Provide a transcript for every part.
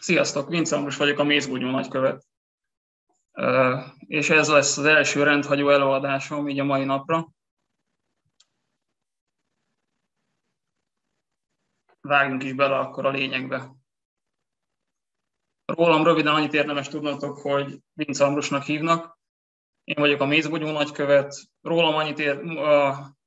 Sziasztok, Vincze Ambrus vagyok, a Mézbogyó Nagykövet. És ez lesz az első rendhagyó előadásom így a mai napra. Vágjunk is bele akkor a lényegbe. Rólam röviden annyit érdemes tudnotok, hogy Vincze Ambrusnak hívnak. Én vagyok a Mézbogyó Nagykövet. Rólam annyit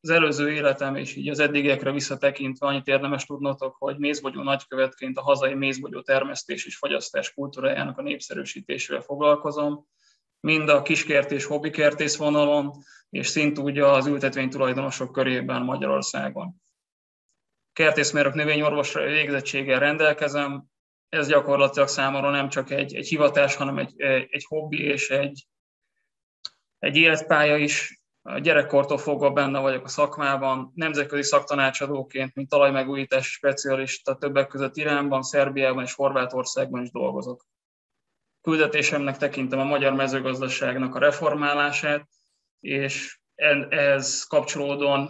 az előző életem és így az eddigiekre visszatekintve annyit érdemes tudnotok, hogy Mézbogyó Nagykövetként a hazai mézbogyó termesztés és fogyasztás kultúrájának a népszerűsítésével foglalkozom. Mind a kiskertés, hobbikertész vonalon, és szintúgy az ültetvénytulajdonosok körében Magyarországon. Kertészmérnök növényorvos végzettséggel rendelkezem. Ez gyakorlatilag számomra nem csak egy hivatás, hanem egy hobbi és egy életpálya is. Gyerekkortól fogva benne vagyok a szakmában, nemzetközi szaktanácsadóként, mint talajmegújítási specialista többek között Iránban, Szerbiában és Horvátországban is dolgozok. Küldetésemnek tekintem a magyar mezőgazdaságnak a reformálását, és ehhez kapcsolódóan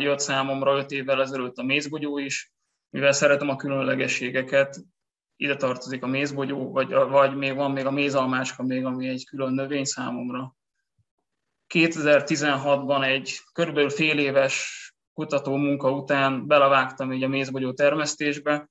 jött számomra 5 évvel ezelőtt a mézbogyó is, mivel szeretem a különlegességeket. Ide tartozik a mézbogyó, vagy még van még a mézalmácska, ami egy külön növény számomra. 2016-ban egy körülbelül fél éves kutató munka után belevágtam így a mézbogyó termesztésbe.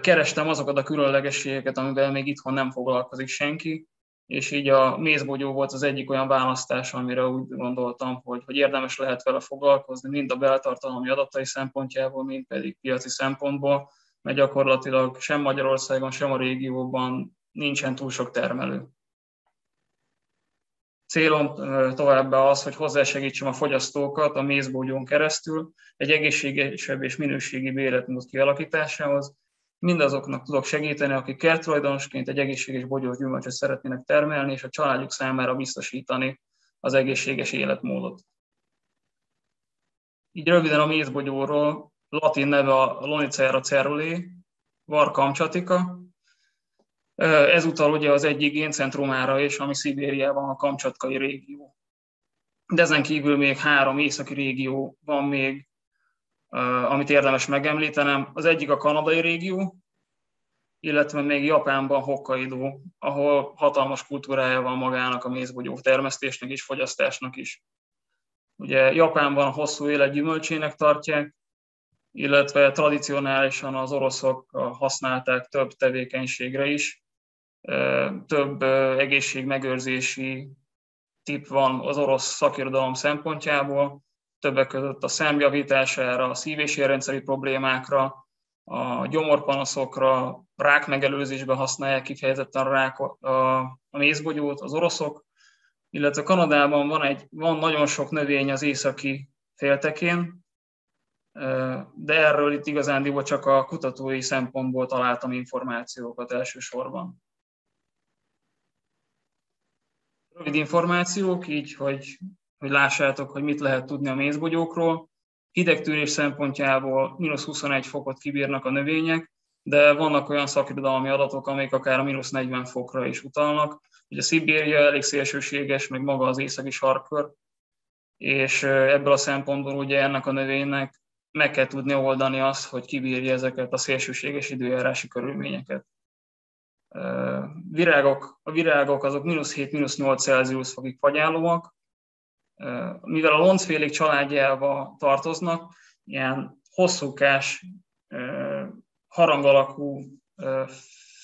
Kerestem azokat a különlegességeket, amivel még itthon nem foglalkozik senki, és így a mézbogyó volt az egyik olyan választás, amire úgy gondoltam, hogy érdemes lehet vele foglalkozni, mind a beltartalmi adatai szempontjából, mind pedig piaci szempontból, mert gyakorlatilag sem Magyarországon, sem a régióban nincsen túl sok termelő. Célom továbbá az, hogy hozzásegítsem a fogyasztókat a mézbogyón keresztül egy egészségesebb és minőségibb életmód kialakításához. Mindazoknak tudok segíteni, akik kerttulajdonosként egy egészséges bogyós gyümölcsöt szeretnének termelni, és a családjuk számára biztosítani az egészséges életmódot. Így röviden a mézbogyóról, latin neve a Lonicera caerulea var Kamchatika. Ezúttal ugye az egyik géncentrumára és ami Szibériában a kamcsatkai régió. De ezen kívül még 3 északi régió van még, amit érdemes megemlítenem. Az egyik a kanadai régió, illetve még Japánban Hokkaidó, ahol hatalmas kultúrája van magának a mézbogyó termesztésnek és fogyasztásnak is. Ugye Japánban a hosszú élet gyümölcsének tartják, illetve tradicionálisan az oroszok használták több tevékenységre is. Több egészségmegőrzési tipp van az orosz szakirodalom szempontjából, többek között a szemjavítására, a szív- és érrendszeri problémákra, a gyomorpanaszokra, rákmegelőzésben használják kifejezetten a mézbogyót az oroszok, illetve Kanadában van nagyon sok növény az északi féltekén, de erről itt igazándiból csak a kutatói szempontból találtam információkat elsősorban. Rövid információk, így, hogy lássátok, hogy mit lehet tudni a mézbogyókról. Hidegtűrés szempontjából -21 fokot kibírnak a növények, de vannak olyan szakirodalmi adatok, amik akár a -40 fokra is utalnak. Ugye Szibéria elég szélsőséges, meg maga az északi sarkkör, és ebből a szempontból ugye ennek a növénynek meg kell tudni oldani azt, hogy kibírja ezeket a szélsőséges időjárási körülményeket. A virágok azok -7–8 Celsius fokig fagyálóak. Mivel a loncfélék családjába tartoznak, ilyen hosszúkás, harang alakú,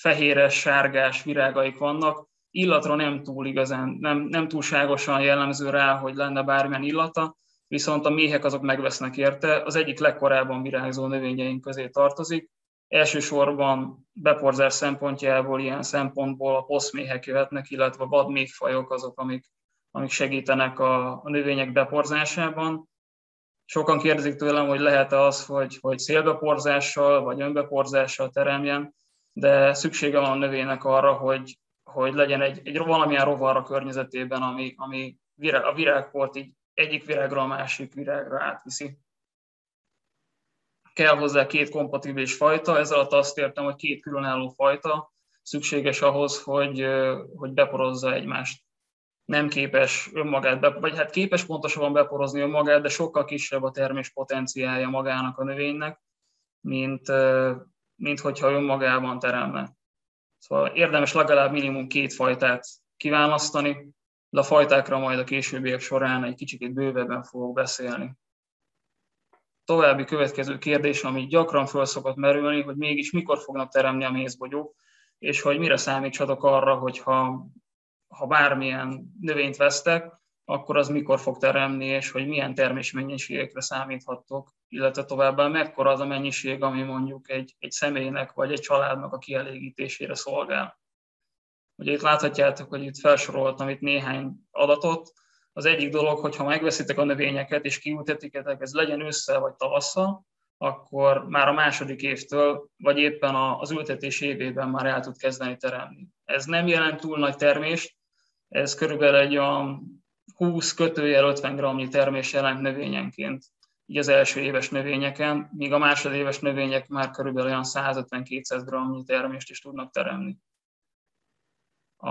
fehéres, sárgás virágaik vannak. Illatra nem túlságosan jellemző rá, hogy lenne bármilyen illata, viszont a méhek azok megvesznek érte, az egyik legkorábban virágzó növényeink közé tartozik. Elsősorban beporzás szempontjából, ilyen szempontból a poszméhek jöhetnek, illetve a vadméhfajok azok, amik segítenek a növények beporzásában. Sokan kérdezik tőlem, hogy lehet-e az, hogy szélbeporzással vagy önbeporzással teremjen, de szüksége van a növénynek arra, hogy legyen egy valamilyen rovar a környezetében, ami a virágport így egyik virágra a másik virágra átviszi. Kell hozzá 2 kompatibilis fajta, ez alatt azt értem, hogy 2 különálló fajta szükséges ahhoz, hogy beporozza egymást. Nem képes önmagát, vagy hát képes pontosabban beporozni önmagát, de sokkal kisebb a termés potenciálja magának a növénynek, mint hogyha önmagában teremne. Szóval érdemes legalább minimum két fajtát kiválasztani, de a fajtákra majd a későbbiek során egy kicsit bővebben fogok beszélni. További következő kérdés, ami gyakran föl szokott merülni, hogy mégis mikor fognak teremni a mézbogyók, és hogy mire számítsatok arra, hogy ha bármilyen növényt vesztek, akkor az mikor fog teremni, és hogy milyen termésmennyiségekre számíthattok, illetve továbbá mekkora az a mennyiség, ami mondjuk egy személynek vagy egy családnak a kielégítésére szolgál. Ugye itt láthatjátok, hogy itt felsoroltam itt néhány adatot. Az egyik dolog, hogyha megveszitek a növényeket és kiültetiketek, ez legyen ősszel vagy tavasszal, akkor már a második évtől, vagy éppen az ültetés évében már el tud kezdeni teremni. Ez nem jelent túl nagy termést, ez körülbelül egy olyan 20-50 g-nyi termés jelent növényenként, így az első éves növényeken, míg a másodéves növények már körülbelül olyan 150-200 g-nyi termést is tudnak teremni. A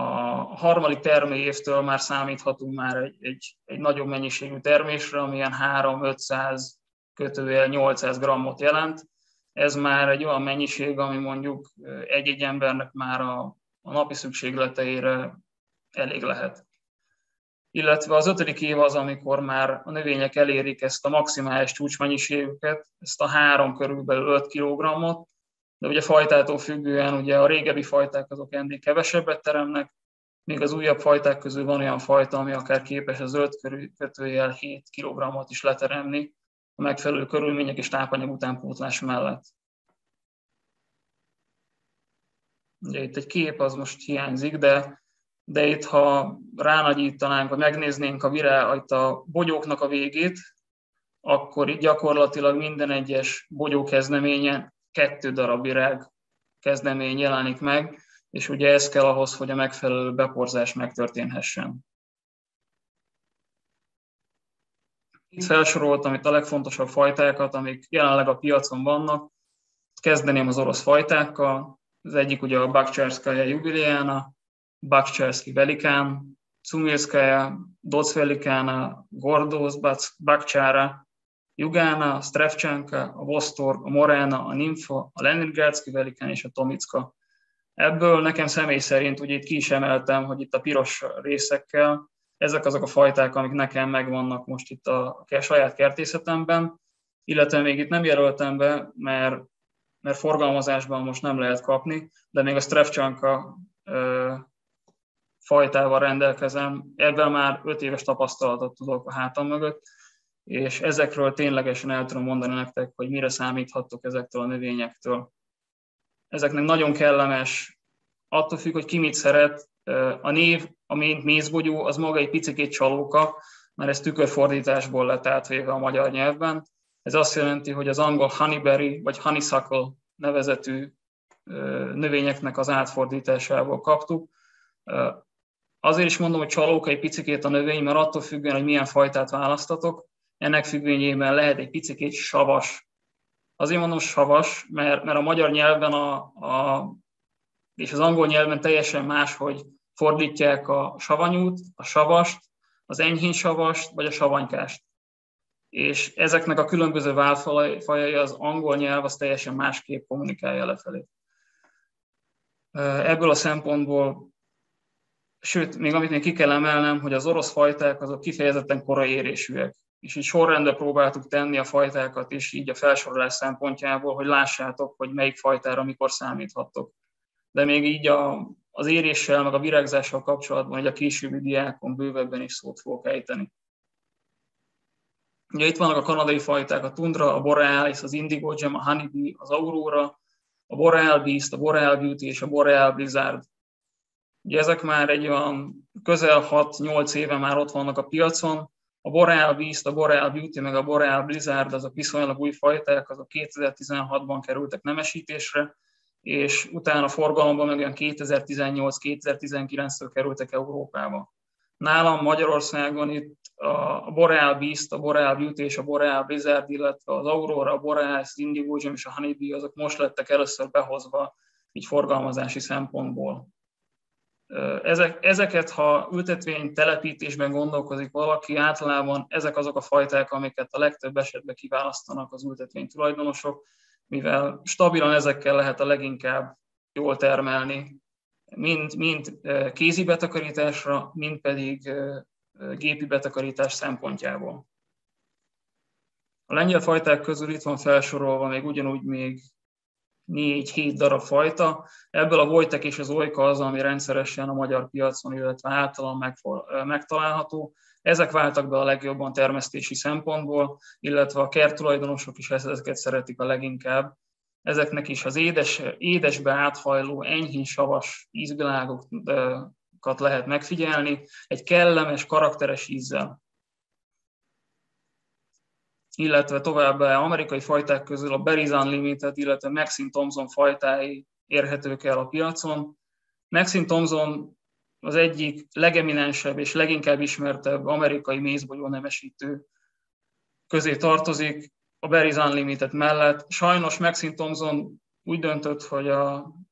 harmadik termőévtől már számíthatunk már egy nagyobb mennyiségű termésre, amilyen 300-500-800 g-ot jelent. Ez már egy olyan mennyiség, ami mondjuk egy-egy embernek már a napi szükségleteire elég lehet. Illetve az ötödik év az, amikor már a növények elérik ezt a maximális csúcsmennyiségüket, ezt a 3 körülbelül 5 kg-ot, de ugye fajtától függően ugye a régebbi fajták azok ennél kevesebbet teremnek, még az újabb fajták közül van olyan fajta, ami akár képes az 5-7 kg-ot is leteremni a megfelelő körülmények és tápanyag utánpótlás mellett. Ugye itt egy kép, az most hiányzik, de itt ha ránagyítanánk, vagy megnéznénk a bogyóknak a végét, akkor itt gyakorlatilag minden egyes bogyó kezdeménye 2 darab virág kezdemény jelenik meg, és ugye ez kell ahhoz, hogy a megfelelő beporzás megtörténhessen. Itt felsoroltam itt a legfontosabb fajtákat, amik jelenleg a piacon vannak. Kezdeném az orosz fajtákkal. Az egyik ugye a Bakcsárszkája Júbiliána, Bakcsárszki Velikán, Cumilszkaja, Docs Velikana, Gordóz Bakcsára, Jugána, a Strefcsánka, a Vosztor, a Morána, a Ninfo, a Leningrádszki Velikán és a Tomicka. Ebből nekem személy szerint, ugye itt ki is emeltem, hogy itt a piros részekkel, ezek azok a fajták, amik nekem megvannak most itt a saját kertészetemben, illetve még itt nem jelöltem be, mert forgalmazásban most nem lehet kapni, de még a Strefcsánka fajtával rendelkezem, ebben már 5 éves tapasztalatot tudok a hátam mögött, és ezekről ténylegesen el tudom mondani nektek, hogy mire számíthattok ezektől a növényektől. Ezeknek nagyon kellemes, attól függ, hogy ki mit szeret. A név, amint mézbogyó, az maga egy picikét csalóka, mert ez tükörfordításból lett átvéve a magyar nyelvben. Ez azt jelenti, hogy az angol honeyberry vagy honeysuckle nevezetű növényeknek az átfordításából kaptuk. Azért is mondom, hogy csalóka egy picikét a növény, mert attól függően, hogy milyen fajtát választatok, ennek függvényében lehet egy picikét savas. Azért mondom savas, mert a magyar nyelven és az angol nyelven teljesen más, hogy fordítják a savanyút, a savast, az enyhén savast, vagy a savanykást. És ezeknek a különböző válfajai az angol nyelv az teljesen másképp kommunikálja lefelé. Ebből a szempontból, sőt, még amit még ki kell emelnem, hogy az orosz fajták azok kifejezetten korai érésűek. És így sorrendbe próbáltuk tenni a fajtákat is, így a felsorolás szempontjából, hogy lássátok, hogy melyik fajtára mikor számíthattok. De még így az éréssel, meg a virágzással kapcsolatban, hogy a későbbi diákon bővebben is szót fogok ejteni. Ugye itt vannak a kanadai fajták, a Tundra, a Borealis, az Indigo Gem, a Honey Bee, az Aurora, a Boreal Beast, a Boreal Beauty és a Boreal Blizzard. Ugye ezek már egy olyan közel 6-8 éve már ott vannak a piacon. A Boreal Beast, a Boreal Beauty, meg a Boreal Blizzard, azok viszonylag új fajták, azok 2016-ban kerültek nemesítésre, és utána forgalomban meg olyan 2018-2019-től kerültek Európába. Nálam Magyarországon itt a Boreal Beast, a Boreal Beauty és a Boreal Blizzard, illetve az Aurora, a Boreal, az Indigo Gem és a Honey Bee, azok most lettek először behozva így forgalmazási szempontból. Ezeket, ha ültetvény telepítésben gondolkozik valaki, általában ezek azok a fajták, amiket a legtöbb esetben kiválasztanak az ültetvény tulajdonosok, mivel stabilan ezekkel lehet a leginkább jól termelni mind kézi betakarításra, mind pedig gépi betakarítás szempontjából. A lengyel fajták közül itt van felsorolva még ugyanúgy még 4-7 darab fajta. Ebből a Wojtek és az Oika az, ami rendszeresen a magyar piacon, illetve általán megtalálható. Ezek váltak be a legjobban termesztési szempontból, illetve a kerttulajdonosok is ezeket szeretik a leginkább. Ezeknek is az édesbe áthajló, enyhén savas ízvilágokat lehet megfigyelni, egy kellemes, karakteres ízzel. Illetve továbbá amerikai fajták közül a Berries Unlimited, illetve Maxine Thompson fajtái érhetők el a piacon. Maxine Thompson az egyik legeminensebb és leginkább ismertebb amerikai mézbogyó nemesítő közé tartozik a Berries Unlimited mellett. Sajnos Maxine Thompson úgy döntött, hogy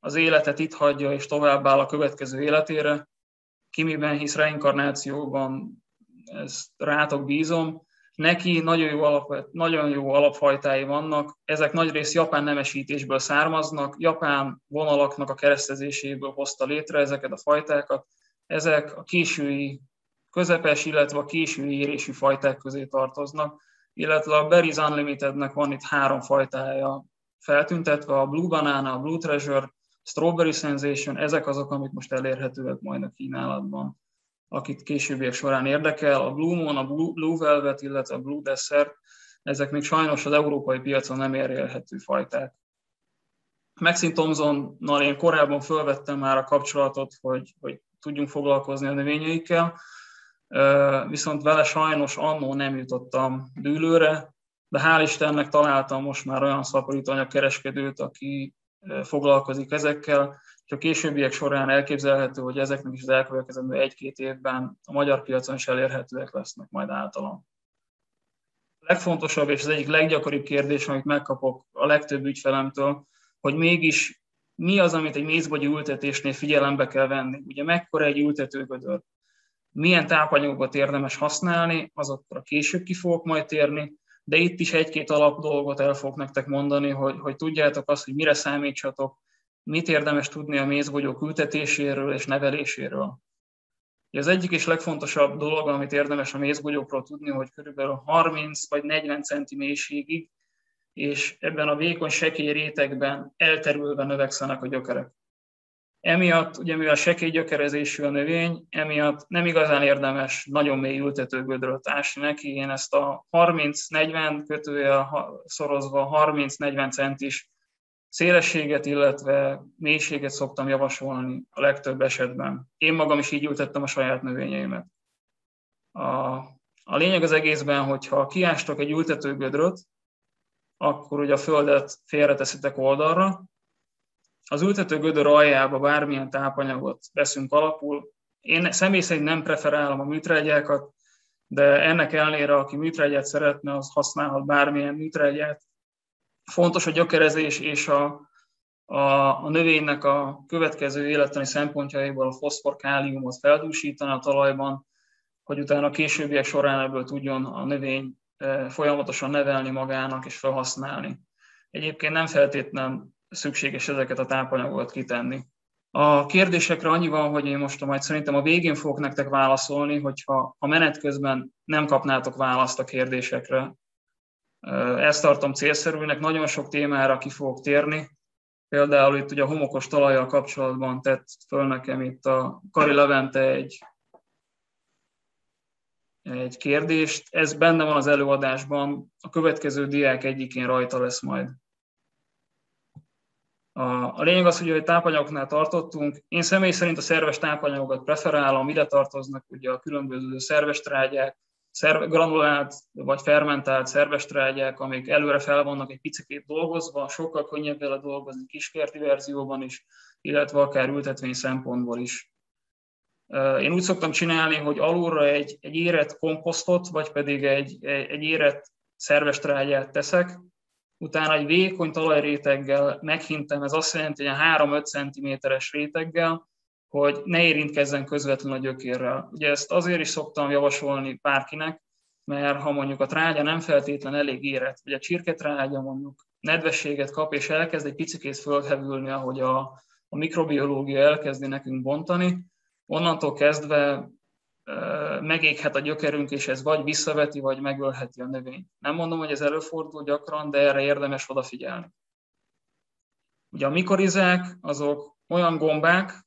az életet itt hagyja és továbbáll a következő életére. Ki miben hisz, reinkarnációban, ezt rátok bízom. Neki nagyon jó alapfajtái vannak, ezek nagyrészt japán nemesítésből származnak, japán vonalaknak a keresztezéséből hozta létre ezeket a fajtákat. Ezek a késői közepes, illetve a késői érésű fajták közé tartoznak, illetve a Berries Unlimitednek van itt 3 fajtája feltüntetve, a Blue Banana, a Blue Treasure, Strawberry Sensation, ezek azok, amik most elérhetőek majd a kínálatban. Akit későbbiek során érdekel, a Blue Moon, a Blue Velvet, illetve a Blue Desert, ezek még sajnos az európai piacon nem elérhető fajták. Maxine Thompsonnal én korábban fölvettem már a kapcsolatot, hogy tudjunk foglalkozni a növényeikkel, viszont vele sajnos annó nem jutottam dűlőre, de hál' Istennek találtam most már olyan szaporítóanyagkereskedőt, aki foglalkozik ezekkel, és a későbbiek során elképzelhető, hogy ezeknek is az elkövetkező 1-2 évben a magyar piacon is elérhetőek lesznek majd általam. A legfontosabb és az egyik leggyakoribb kérdés, amit megkapok a legtöbb ügyfelemtől, hogy mégis mi az, amit egy mézbogyó ültetésnél figyelembe kell venni. Ugye mekkora egy ültetőgödör, milyen tápanyagokat érdemes használni, azokra később ki fogok majd térni, de itt is 1-2 alap dolgot el fogok nektek mondani, hogy tudjátok azt, hogy mire számítsatok, mit érdemes tudni a mézbogyók ültetéséről és neveléséről. Az egyik és legfontosabb dolog, amit érdemes a mézbogyókról tudni, hogy körülbelül 30 vagy 40 cm mélységig, és ebben a vékony sekély rétegben elterülve növekszenek a gyökerek. Emiatt, ugye mivel sekély gyökerezésű a növény, emiatt nem igazán érdemes nagyon mély ültetőgödről tásni neki. Én ezt a 30-40 kötőjel szorozva 30-40 centis szélességet, illetve mélységet szoktam javasolni a legtöbb esetben. Én magam is így ültettem a saját növényeimet. A lényeg az egészben, hogyha kiástok egy ültetőgödröt, akkor ugye a földet félreteszitek oldalra. Az ültetőgödör aljába bármilyen tápanyagot veszünk alapul. Én személy szerint nem preferálom a műtrágyákat, de ennek ellenére, aki műtrágyát szeretne, az használhat bármilyen műtrágyát. Fontos a gyökerezés és a növénynek a következő élettani szempontjaiból a foszfor-káliumot feldúsítani a talajban, hogy utána a későbbiek során ebből tudjon a növény folyamatosan nevelni magának és felhasználni. Egyébként nem feltétlenül szükséges ezeket a tápanyagokat kitenni. A kérdésekre annyi van, hogy én most majd szerintem a végén fogok nektek válaszolni, hogyha a menet közben nem kapnátok választ a kérdésekre. Ezt tartom célszerűnek, nagyon sok témára ki fogok térni. Például itt ugye a homokos talajjal kapcsolatban tett föl nekem itt a Kari Levente egy kérdést. Ez benne van az előadásban, a következő diák egyikén rajta lesz majd. A lényeg az, hogy a tápanyagoknál tartottunk. Én személy szerint a szerves tápanyagokat preferálom, ide tartoznak ugye a különböző szerves trágyák, granulált vagy fermentált szerves trágyák, amik előre fel vannak egy picikét dolgozva, sokkal könnyebb vele dolgozni kiskerti verzióban is, illetve akár ültetvény szempontból is. Én úgy szoktam csinálni, hogy alulra egy érett komposztot, vagy pedig egy érett szerves trágyát teszek, utána egy vékony talajréteggel meghintem, ez azt jelenti, hogy a 3-5 cm-es réteggel, hogy ne érintkezzen közvetlenül a gyökérrel. Ugye ezt azért is szoktam javasolni bárkinek, mert ha mondjuk a trágya nem feltétlen elég érett, vagy a csirketrágya mondjuk nedvességet kap, és elkezd egy picikét fölhevülni, ahogy a a mikrobiológia elkezdi nekünk bontani, onnantól kezdve megéghet a gyökerünk, és ez vagy visszaveti, vagy megölheti a növényt. Nem mondom, hogy ez előfordul gyakran, de erre érdemes odafigyelni. Ugye a mikorizák azok olyan gombák,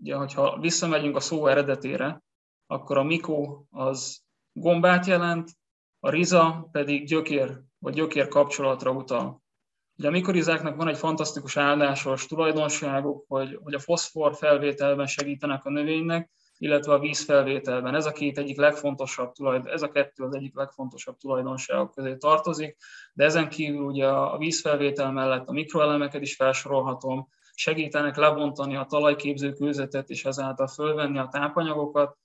ugye, hogyha visszamegyünk a szó eredetére, akkor a mikó az gombát jelent, a riza pedig gyökér vagy gyökér kapcsolatra utal. Ugye a mikorizáknak van egy fantasztikus áldásos tulajdonságuk, hogy a foszfor felvételben segítenek a növénynek, illetve a víz felvételben. Ez a kettő az egyik legfontosabb tulajdonságok közé tartozik, de ezen kívül ugye a vízfelvétel mellett a mikroelemeket is felsorolhatom, segítenek lebontani a talajképző kőzetet és ezáltal fölvenni a tápanyagokat,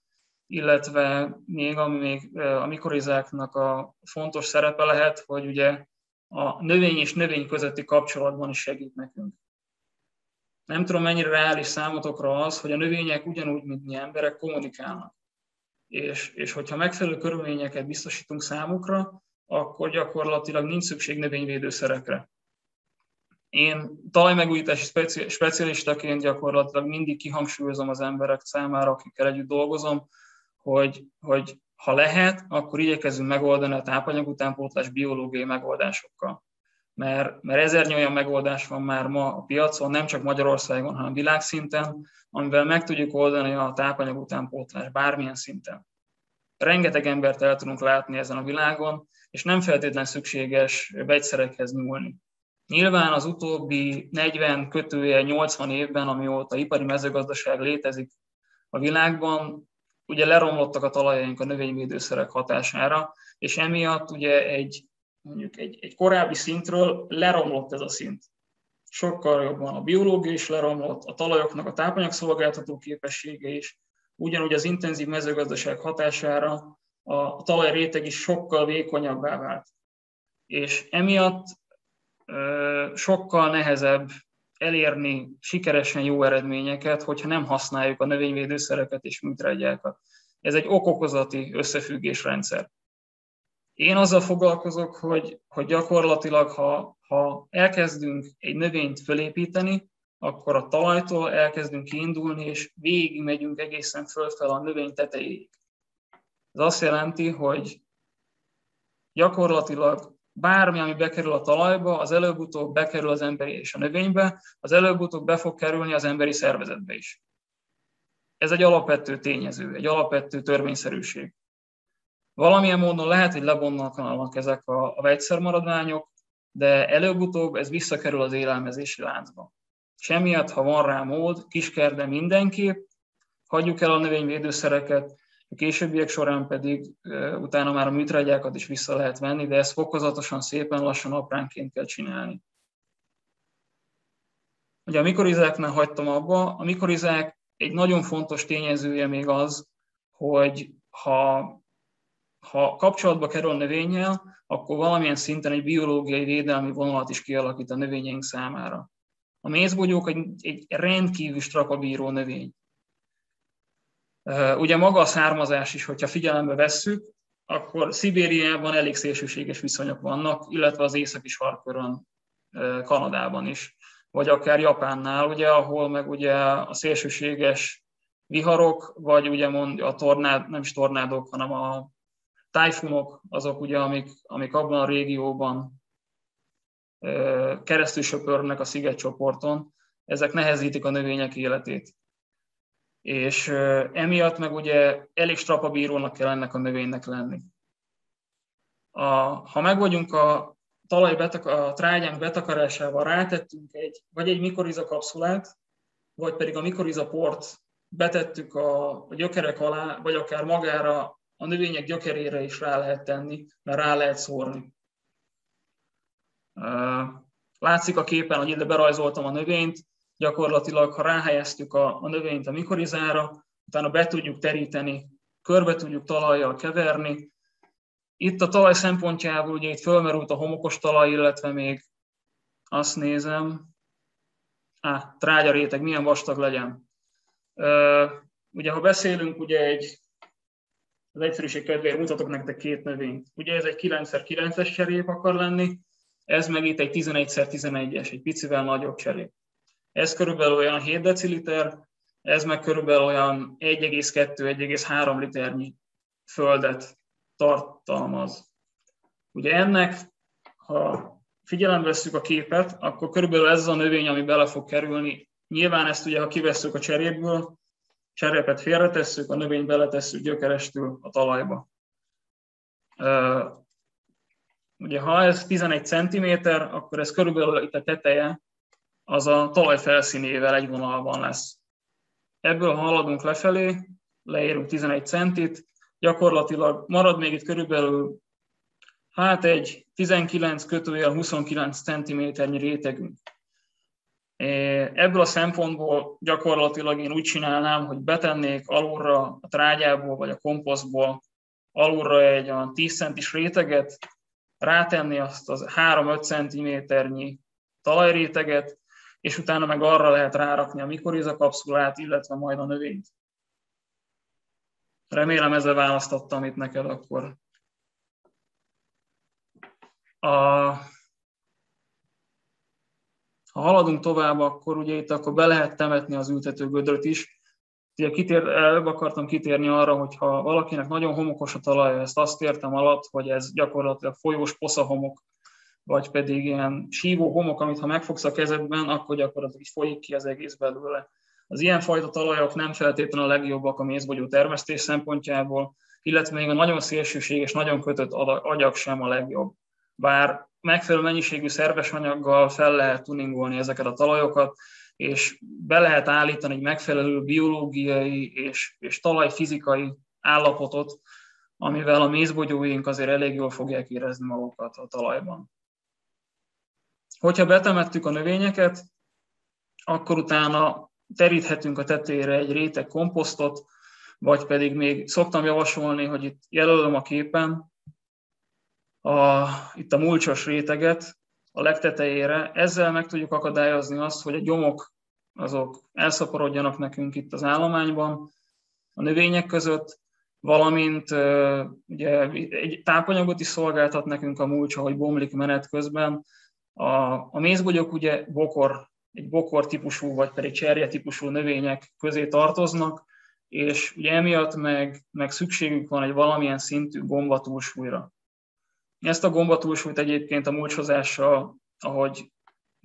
illetve még a mikorizáknak a fontos szerepe lehet, hogy ugye a növény és növény közötti kapcsolatban is segít nekünk. Nem tudom, mennyire reális számotokra az, hogy a növények ugyanúgy, mint mi emberek kommunikálnak. És hogyha megfelelő körülményeket biztosítunk számukra, akkor gyakorlatilag nincs szükség növényvédőszerekre. Én talajmegújítási specialistaként gyakorlatilag mindig kihangsúlyozom az emberek számára, akikkel együtt dolgozom, hogy ha lehet, akkor igyekezzünk megoldani a tápanyagutánpótlás biológiai megoldásokkal. Mert ezernyi olyan megoldás van már ma a piacon, nem csak Magyarországon, hanem világszinten, amivel meg tudjuk oldani a tápanyagutánpótlás bármilyen szinten. Rengeteg embert el tudunk látni ezen a világon, és nem feltétlenül szükséges vegyszerekhez nyúlni. Nyilván az utóbbi 40-80 évben, amióta ipari mezőgazdaság létezik a világban, ugye leromlottak a talajaink a növényvédőszerek hatására, és emiatt ugye egy korábbi szintről leromlott ez a szint. Sokkal jobban a biológia is leromlott, a talajoknak a tápanyagszolgáltató képessége is, ugyanúgy az intenzív mezőgazdaság hatására a talajréteg is sokkal vékonyabbá vált. És emiatt sokkal nehezebb elérni sikeresen jó eredményeket, hogyha nem használjuk a növényvédőszereket és műtrágyákat. Ez egy okokozati összefüggésrendszer. Én azzal foglalkozok, hogy gyakorlatilag, ha elkezdünk egy növényt fölépíteni, akkor a talajtól elkezdünk kiindulni, és végigmegyünk egészen fölfel a növény tetejéig. Ez azt jelenti, hogy gyakorlatilag bármi, ami bekerül a talajba, az előbb-utóbb bekerül az emberi és a növénybe, az előbb-utóbb be fog kerülni az emberi szervezetbe is. Ez egy alapvető tényező, egy alapvető törvényszerűség. Valamilyen módon lehet, hogy lebonnak ezek a vegyszermaradványok, de előbb-utóbb ez visszakerül az élelmezési láncba. Semmiatt, ha van rá mód, kiskerde mindenképp, hagyjuk el a növényvédőszereket, a későbbiek során pedig utána már a műtrágyákat is vissza lehet venni, de ezt fokozatosan, szépen, lassan, apránként kell csinálni. Ugye a mikorizáknál hagytam abba, a mikorizák egy nagyon fontos tényezője még az, hogy ha kapcsolatba kerül a növényel, akkor valamilyen szinten egy biológiai védelmi vonalat is kialakít a növényeink számára. A mézbogyók egy rendkívül strapabíró növény. Ugye maga a származás is, hogyha figyelembe vesszük, akkor Szibériában elég szélsőséges viszonyok vannak, illetve az északi sarkkörön, Kanadában is, vagy akár Japánnál, ugye, ahol meg ugye a szélsőséges viharok, vagy ugye a tornádók, hanem a tájfunok, azok ugye, amik abban a régióban keresztül söpörnek a szigetcsoporton, ezek nehezítik a növények életét. És emiatt meg ugye elég strapabírónak kell ennek a növénynek lenni. Ha meg vagyunk a trágyánk betakarásával, rátettünk vagy egy mikoriza kapszulát, vagy pedig a mikoriza port betettük a gyökerek alá, vagy akár magára a növények gyökerére is rá lehet tenni, mert rá lehet szórni. Látszik a képen, hogy ide berajzoltam a növényt, gyakorlatilag ha ráhelyeztük a növényt a mikorizára, utána be tudjuk teríteni, körbe tudjuk talajjal keverni. Itt a talaj szempontjából ugye itt fölmerült a homokos talaj, illetve még azt nézem, trágyaréteg, milyen vastag legyen. Ugye ha beszélünk, ugye az egyszerűség kedvéért mutatok nektek két növényt. Ugye ez egy 9x9-es cserép akar lenni, ez meg itt egy 11x11-es, egy picivel nagyobb cserép. Ez körülbelül olyan 7 deciliter, ez meg körülbelül olyan 1,2-1,3 liternyi földet tartalmaz. Ugye ennek, ha figyelembe vesszük a képet, akkor körülbelül ez a növény, ami bele fog kerülni. Nyilván ezt ugye, ha kivesszük a cserépből, cserépet félretesszük, a növényt beletesszük gyökerestül a talajba. Ugye, ha ez 11 cm, akkor ez körülbelül itt a teteje, az a talaj felszínével egy vonalban lesz. Ebből, ha haladunk lefelé, leérünk 11 centit, gyakorlatilag marad még itt körülbelül hát egy 19-29 cm-nyi rétegünk. Ebből a szempontból gyakorlatilag én úgy csinálnám, hogy betennék alulra a trágyából vagy a komposztból alulra egy olyan 10 centis réteget, rátenni azt az 3-5 cm-nyi talajréteget, és utána meg arra lehet rárakni a mikoriza kapszulát, illetve majd a növényt. Remélem ezzel választottam itt neked akkor. Ha haladunk tovább, akkor ugye itt akkor be lehet temetni az ültető gödröt is. Ugye előbb akartam kitérni arra, hogy ha valakinek nagyon homokos a talaja, ezt azt értem alatt, hogy ez gyakorlatilag folyós poszahomok, vagy pedig ilyen sívó homok, amit ha megfogsz a kezedben, akkor gyakorlatilag így folyik ki az egész belőle. Az ilyenfajta talajok nem feltétlenül a legjobbak a mézbogyó termesztés szempontjából, illetve még a nagyon szélsőséges, nagyon kötött agyag sem a legjobb. Bár megfelelő mennyiségű szerves anyaggal fel lehet tuningolni ezeket a talajokat, és be lehet állítani egy megfelelő biológiai és talajfizikai állapotot, amivel a mézbogyóink azért elég jól fogják érezni magukat a talajban. Hogyha betemettük a növényeket, akkor utána teríthetünk a tetejére egy réteg komposztot, vagy pedig még szoktam javasolni, hogy itt jelölöm a képen, itt a mulcsos réteget a legtetejére, ezzel meg tudjuk akadályozni azt, hogy a gyomok azok elszaporodjanak nekünk itt az állományban, a növények között, valamint ugye, egy tápanyagot is szolgáltat nekünk a mulcsa, hogy bomlik menet közben. A mézbogyók ugye egy bokor típusú, vagy pedig cserje típusú növények közé tartoznak, és ugye emiatt meg szükségünk van egy valamilyen szintű gombatúlsúlyra. Ezt a gombatúlsúlyt egyébként a mulcsozással, ahogy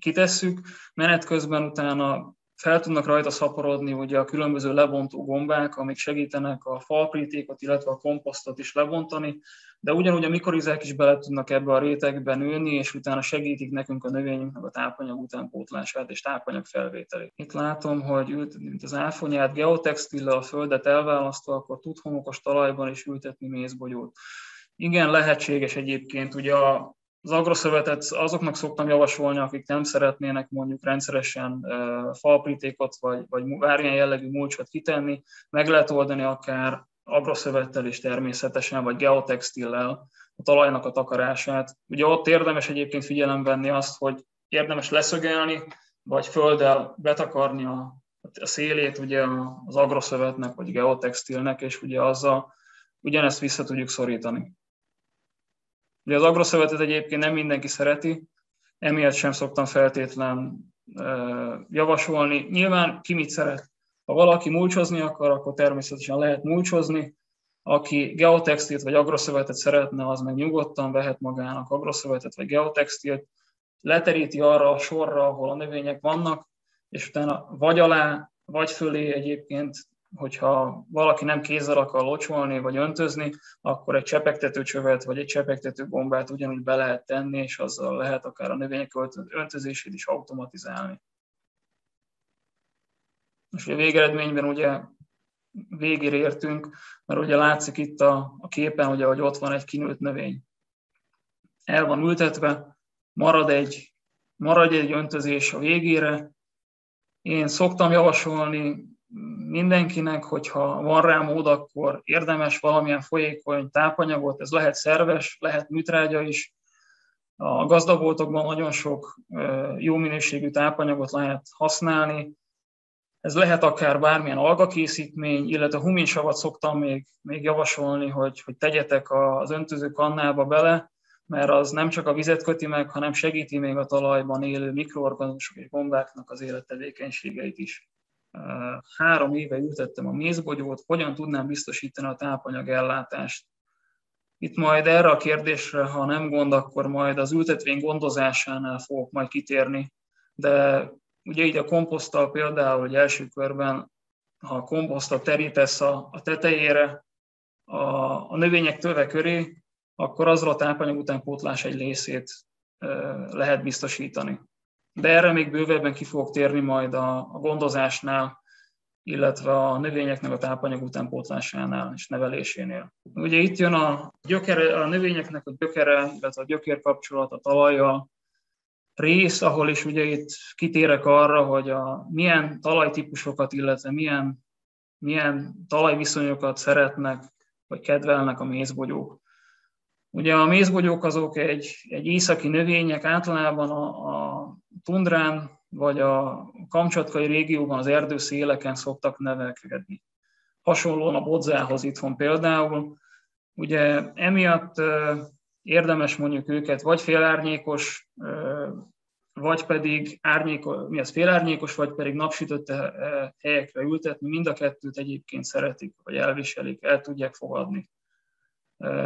kitesszük, menet közben utána fel tudnak rajta szaporodni ugye a különböző lebontó gombák, amik segítenek a falprítékot, illetve a komposztot is lebontani, de ugyanúgy a mikorizák is bele tudnak ebbe a rétegbe nőni, és utána segítik nekünk a növényünknek a tápanyag utánpótlását és tápanyag felvételét. Itt látom, hogy ültetni, mint az áfonyát, geotextillel a földet elválasztva, akkor tud homokos talajban is ültetni mézbogyót. Igen, lehetséges egyébként, ugye az agroszövetet azoknak szoktam javasolni, akik nem szeretnének mondjuk rendszeresen falprítékot vagy bármilyen jellegű mulcsot kitenni, meg lehet oldani akár agroszövettel is természetesen, vagy geotextillel a talajnak a takarását. Ugye ott érdemes egyébként figyelembe venni azt, hogy érdemes leszögelni, vagy földdel betakarni a szélét ugye az agroszövetnek, vagy geotextilnek, és ugye azzal ugyanezt vissza tudjuk szorítani. Ugye az agroszövetet egyébként nem mindenki szereti, emiatt sem szoktam feltétlen javasolni. Nyilván ki mit szeret. Ha valaki mulcsozni akar, akkor természetesen lehet mulcsozni. Aki geotextilt vagy agroszövetet szeretne, az meg nyugodtan vehet magának agroszövetet vagy geotextilt, leteríti arra a sorra, ahol a növények vannak, és utána vagy alá, vagy fölé egyébként, hogyha valaki nem kézzel akar locsolni vagy öntözni, akkor egy csepegtető csövet vagy egy csepegtető gombát ugyanúgy be lehet tenni, és azzal lehet akár a növények öntözését is automatizálni. És a végeredményben ugye végére értünk, mert ugye látszik itt a képen, ugye, hogy ott van egy kinőtt növény. El van ültetve, marad egy öntözés a végére. Én szoktam javasolni mindenkinek, hogyha van rá mód, akkor érdemes valamilyen folyékony tápanyagot, ez lehet szerves, lehet műtrágya is. A gazdaboltokban nagyon sok jó minőségű tápanyagot lehet használni. Ez lehet akár bármilyen algakészítmény, illetve huminsavat szoktam még javasolni, hogy tegyetek az öntöző kannába bele, mert az nem csak a vizet köti meg, hanem segíti még a talajban élő mikroorganizmusok és gombáknak az élettevékenységeit is. 3 éve ültettem a mézbogyót, hogyan tudnám biztosítani a tápanyagellátást? Itt majd erre a kérdésre, ha nem gond, akkor majd az ültetvény gondozásánál fogok majd kitérni. De ugye így a komposzttal például, hogy első körben, ha a komposztot terítesz a tetejére, a növények töve köré, akkor azzal a tápanyag utánpótlás egy részét lehet biztosítani. De erre még bővebben ki fogok térni majd a gondozásnál, illetve a növényeknek a tápanyag utánpótlásánál és nevelésénél. Ugye itt jön a gyökere, a növényeknek a gyökere, illetve a gyökérkapcsolat a talajjal rész, ahol is ugye itt kitérek arra, hogy milyen talajtípusokat, illetve milyen talajviszonyokat szeretnek vagy kedvelnek a mézbogyók. Ugye a mézbogyók azok egy északi növények, általában a tundrán vagy a kamcsatkai régióban az erdőszéleken szoktak nevelkedni. Hasonlóan a bodzához itthon például. Ugye emiatt érdemes mondjuk őket vagy félárnyékos, vagy pedig félárnyékos, vagy pedig napsütött helyekre ültetni. Mind a kettőt egyébként szeretik, vagy elviselik, el tudják fogadni.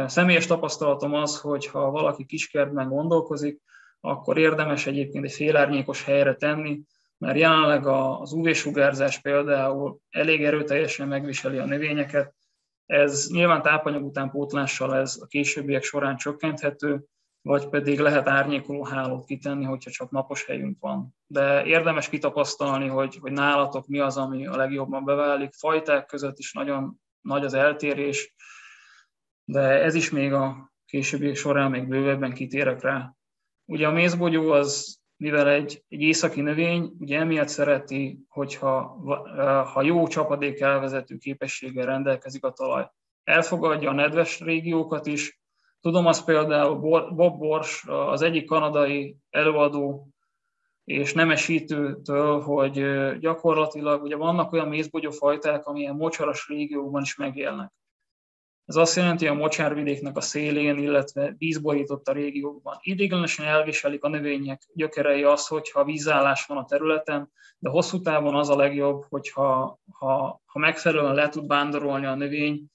Személyes tapasztalatom az, hogy ha valaki kiskertben gondolkozik, akkor érdemes egyébként egy félárnyékos helyre tenni, mert jelenleg az UV-sugárzás például elég erőteljesen megviseli a növényeket. Ez nyilván tápanyag utánpótlással ez a későbbiek során csökkenthető, vagy pedig lehet árnyékoló hálót kitenni, hogyha csak napos helyünk van. De érdemes kitapasztalni, hogy nálatok mi az, ami a legjobban beválik. Fajták között is nagyon nagy az eltérés, de ez is még a későbbiek során még bővebben kitérek rá. Ugye a mézbogyó az, mivel egy északi növény, ugye emiatt szereti, hogyha jó csapadék elvezető képességgel rendelkezik a talaj. Elfogadja a nedves régiókat is. Tudom azt például, Bob Bors, az egyik kanadai előadó és nemesítőtől, hogy gyakorlatilag ugye vannak olyan mézbogyófajták, amilyen mocsaras régióban is megélnek. Ez azt jelenti, hogy a mocsárvidéknek a szélén, illetve vízborított a régiókban ideiglenesen elviselik a növények gyökerei azt, hogyha vízállás van a területen, de hosszú távon az a legjobb, hogyha megfelelően le tud vándorolni a növény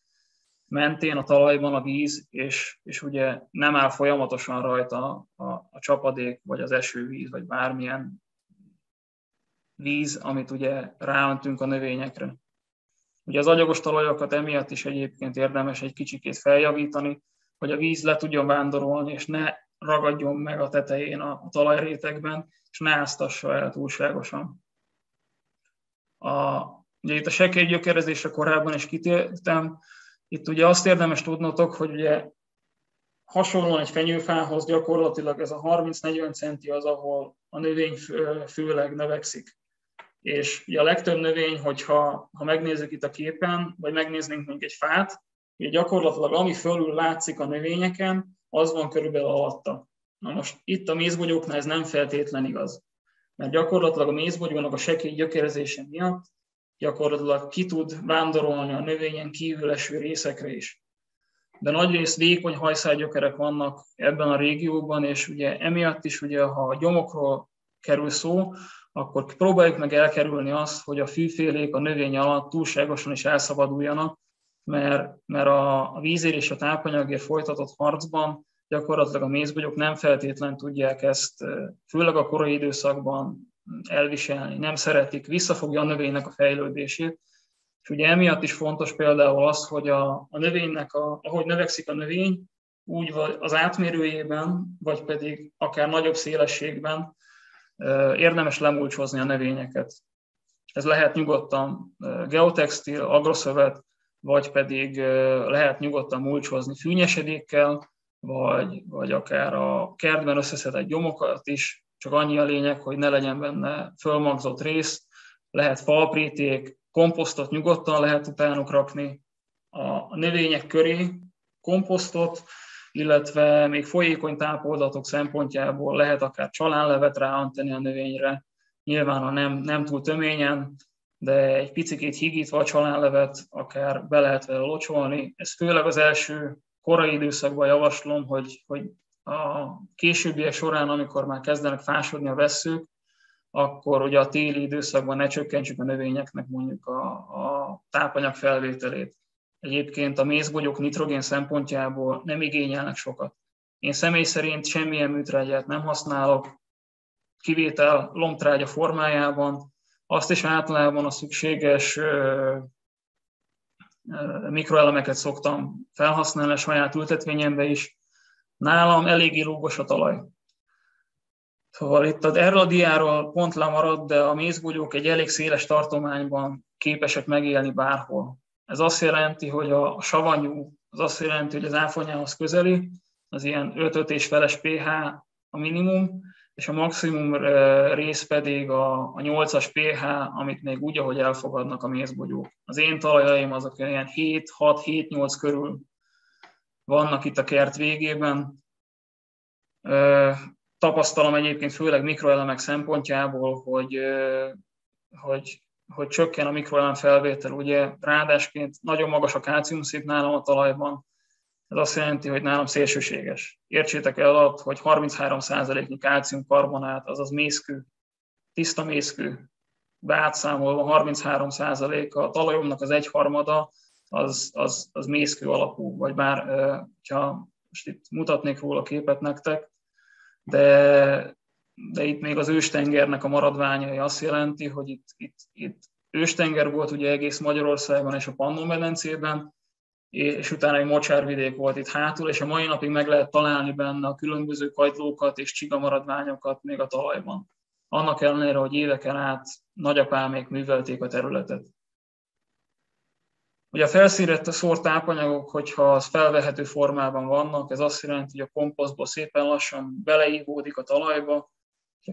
mentén a talajban a víz, és ugye nem áll folyamatosan rajta a csapadék, vagy az esővíz, vagy bármilyen víz, amit ugye ráöntünk a növényekre. Ugye az agyagos talajokat emiatt is egyébként érdemes egy kicsikét feljavítani, hogy a víz le tudjon vándorolni, és ne ragadjon meg a tetején a talajrétegben, és ne áztassa el túlságosan. Ugye itt a sekélygyökerezésre korábban is kitértem. Itt ugye azt érdemes tudnotok, hogy ugye hasonlóan egy fenyőfához gyakorlatilag ez a 30-40 centi az, ahol a növény főleg növekszik. És ugye a legtöbb növény, hogyha megnézzük itt a képen, vagy megnéznénk még egy fát, ugye gyakorlatilag ami fölül látszik a növényeken, az van körülbelül alatta. Na most itt a mézbogyóknál ez nem feltétlen igaz, mert gyakorlatilag a mézbogyónak a sekély gyökerezése miatt gyakorlatilag ki tud vándorolni a növényen kívül eső részekre is. De nagyrészt vékony hajszálgyökerek vannak ebben a régióban, és ugye emiatt is, ugye, ha a gyomokról kerül szó, akkor próbáljuk meg elkerülni azt, hogy a fűfélék a növény alatt túlságosan is elszabaduljanak, mert a vízért és a tápanyagért folytatott harcban gyakorlatilag a mézbogyók nem feltétlen tudják ezt, főleg a korai időszakban elviselni, nem szeretik, visszafogja a növénynek a fejlődését. És ugye emiatt is fontos például az, hogy a növénynek, ahogy növekszik a növény, úgy az átmérőjében, vagy pedig akár nagyobb szélességben, érdemes lemulcsozni a növényeket. Ez lehet nyugodtan geotextil, agroszövet, vagy pedig lehet nyugodtan mulcsozni fűnyesedékkel, vagy akár a kertben összeszedett gyomokat is, csak annyi a lényeg, hogy ne legyen benne fölmagzott rész, lehet falpríték, komposztot nyugodtan lehet utánuk rakni, a növények köré komposztot, illetve még folyékony tápoldatok szempontjából lehet akár csalánlevet ráönteni a növényre, nyilván ha nem túl töményen, de egy picikét higítva a csalánlevet akár be lehet vele locsolni. Ez főleg az első korai időszakban javaslom, hogy a későbbiek során, amikor már kezdenek fásodni a vesszők, akkor ugye a téli időszakban ne csökkentsük a növényeknek mondjuk a tápanyag felvételét. Egyébként a mézbogyók nitrogén szempontjából nem igényelnek sokat. Én személy szerint semmilyen műtrágyát nem használok, kivétel lombtrágya formájában, azt is általában a szükséges mikroelemeket szoktam felhasználni a saját ültetvényembe is. Nálam eléggé lúgos a talaj. Szóval itt erről a diáról pont lemaradt, de a mézbogyók egy elég széles tartományban képesek megélni bárhol. Ez azt jelenti, hogy a savanyú, az azt jelenti, hogy az áfonyához közeli, az ilyen 5-5 és feles pH a minimum, és a maximum rész pedig a 8-as pH, amit még úgy, ahogy elfogadnak a mézbogyók. Az én talajaim azok ilyen 7-6-7-8 körül vannak itt a kert végében. Tapasztalom egyébként főleg mikroelemek szempontjából, hogy csökken a mikroelem felvétel. Ugye ráadásként nagyon magas a kálciumszint nálam a talajban, ez azt jelenti, hogy nálam szélsőséges. Értsétek el alatt, hogy 33%-nyi kálciumkarbonát, azaz mészkő, tiszta mészkő, beátszámolva 33%-a, a talajomnak az egyharmada, az mészkő alapú, vagy bár, ha most itt mutatnék róla képet nektek, de itt még az őstengernek a maradványai azt jelenti, hogy itt őstenger volt ugye egész Magyarországon és a Pannon-medencében, és utána egy mocsárvidék volt itt hátul, és a mai napig meg lehet találni benne a különböző kagylókat és csigamaradványokat még a talajban. Annak ellenére, hogy éveken át nagyapámék művelték a területet. Ugye a felszínre szórt tápanyagok, hogyha az felvehető formában vannak, ez azt jelenti, hogy a komposztból szépen lassan beleívódik a talajba,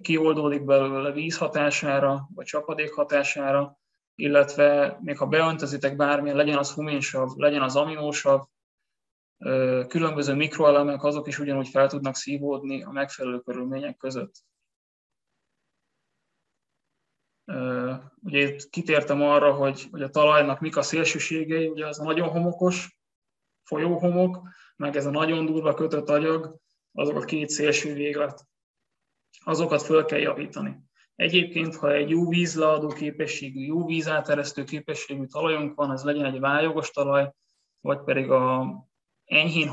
kioldódik belőle víz hatására, vagy csapadék hatására, illetve még ha beöntözitek bármilyen, legyen az huménsav, legyen az aminósav, különböző mikroelemek, azok is ugyanúgy fel tudnak szívódni a megfelelő körülmények között. Ugye itt kitértem arra, hogy a talajnak mik a szélsőségei, ugye az nagyon homokos, folyóhomok, meg ez a nagyon durva kötött agyag, azok a két szélső véglet. Azokat föl kell javítani. Egyébként, ha egy jó vízleadó képességű, jó vízáteresztő képességű talajunk van, ez legyen egy vályogos talaj, vagy pedig a enyhén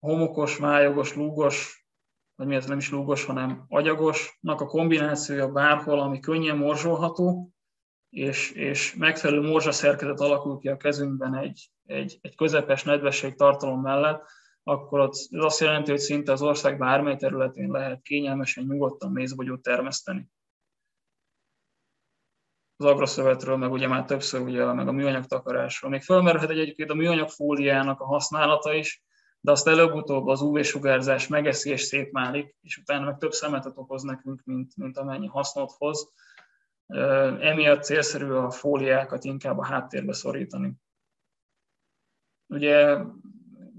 homokos, vályogos, lúgos, vagy mi ez nem is lúgos, hanem agyagosnak a kombinációja bárhol, ami könnyen morzsolható, és megfelelő morzsaszerkezet alakul ki a kezünkben egy közepes nedvességtartalom mellett, akkor az azt jelenti, hogy szinte az ország bármely területén lehet kényelmesen, nyugodtan mézbogyót termeszteni. Az agroszövetről, meg ugye már többször, ugye, meg a műanyag takarásról. Még felmerülhet egyébként a műanyag fóliának a használata is, de azt előbb-utóbb az UV-sugárzás megeszi és szétmálik, és utána meg több szemetet okoz nekünk, mint amennyi hasznot hoz. Emiatt célszerű a fóliákat inkább a háttérbe szorítani. Ugye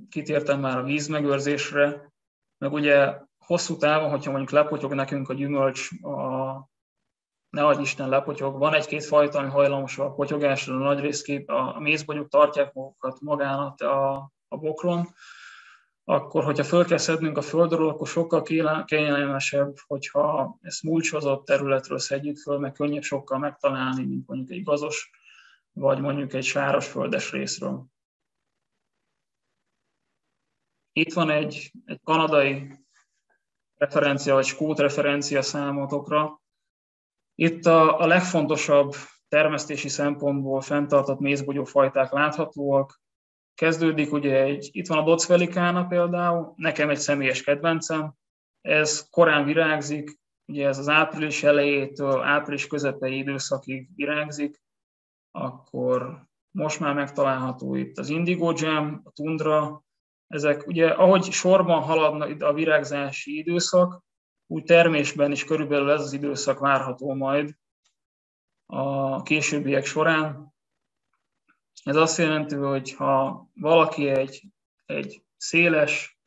kitértem már a vízmegőrzésre, meg ugye hosszú távon, hogyha mondjuk lepotyog nekünk a gyümölcs, ne adj Isten lepotyog, van egy-két fajta, ami hajlamos a potyogásra, nagy részképp a mézbogyók tartják magukat magánat a boklon, akkor hogyha föl kell szednünk a földről, akkor sokkal kényelmesebb, hogyha ezt mulcsozott területről szedjük föl, meg könnyebb sokkal megtalálni, mint mondjuk egy gazos, vagy mondjuk egy sáros földes részről. Itt van egy kanadai referencia, vagy skót referencia számotokra. Itt a legfontosabb termesztési szempontból fenntartott mézbogyófajták láthatóak. Kezdődik ugye itt van a Docs Velikána például, nekem egy személyes kedvencem. Ez korán virágzik, ugye ez az április elejétől április közepei időszakig virágzik. Akkor most már megtalálható itt az Indigo Gem, a Tundra. Ezek ugye, ahogy sorban haladna a virágzási időszak, úgy termésben is körülbelül ez az időszak várható majd a későbbiek során. Ez azt jelenti, hogy ha valaki egy széles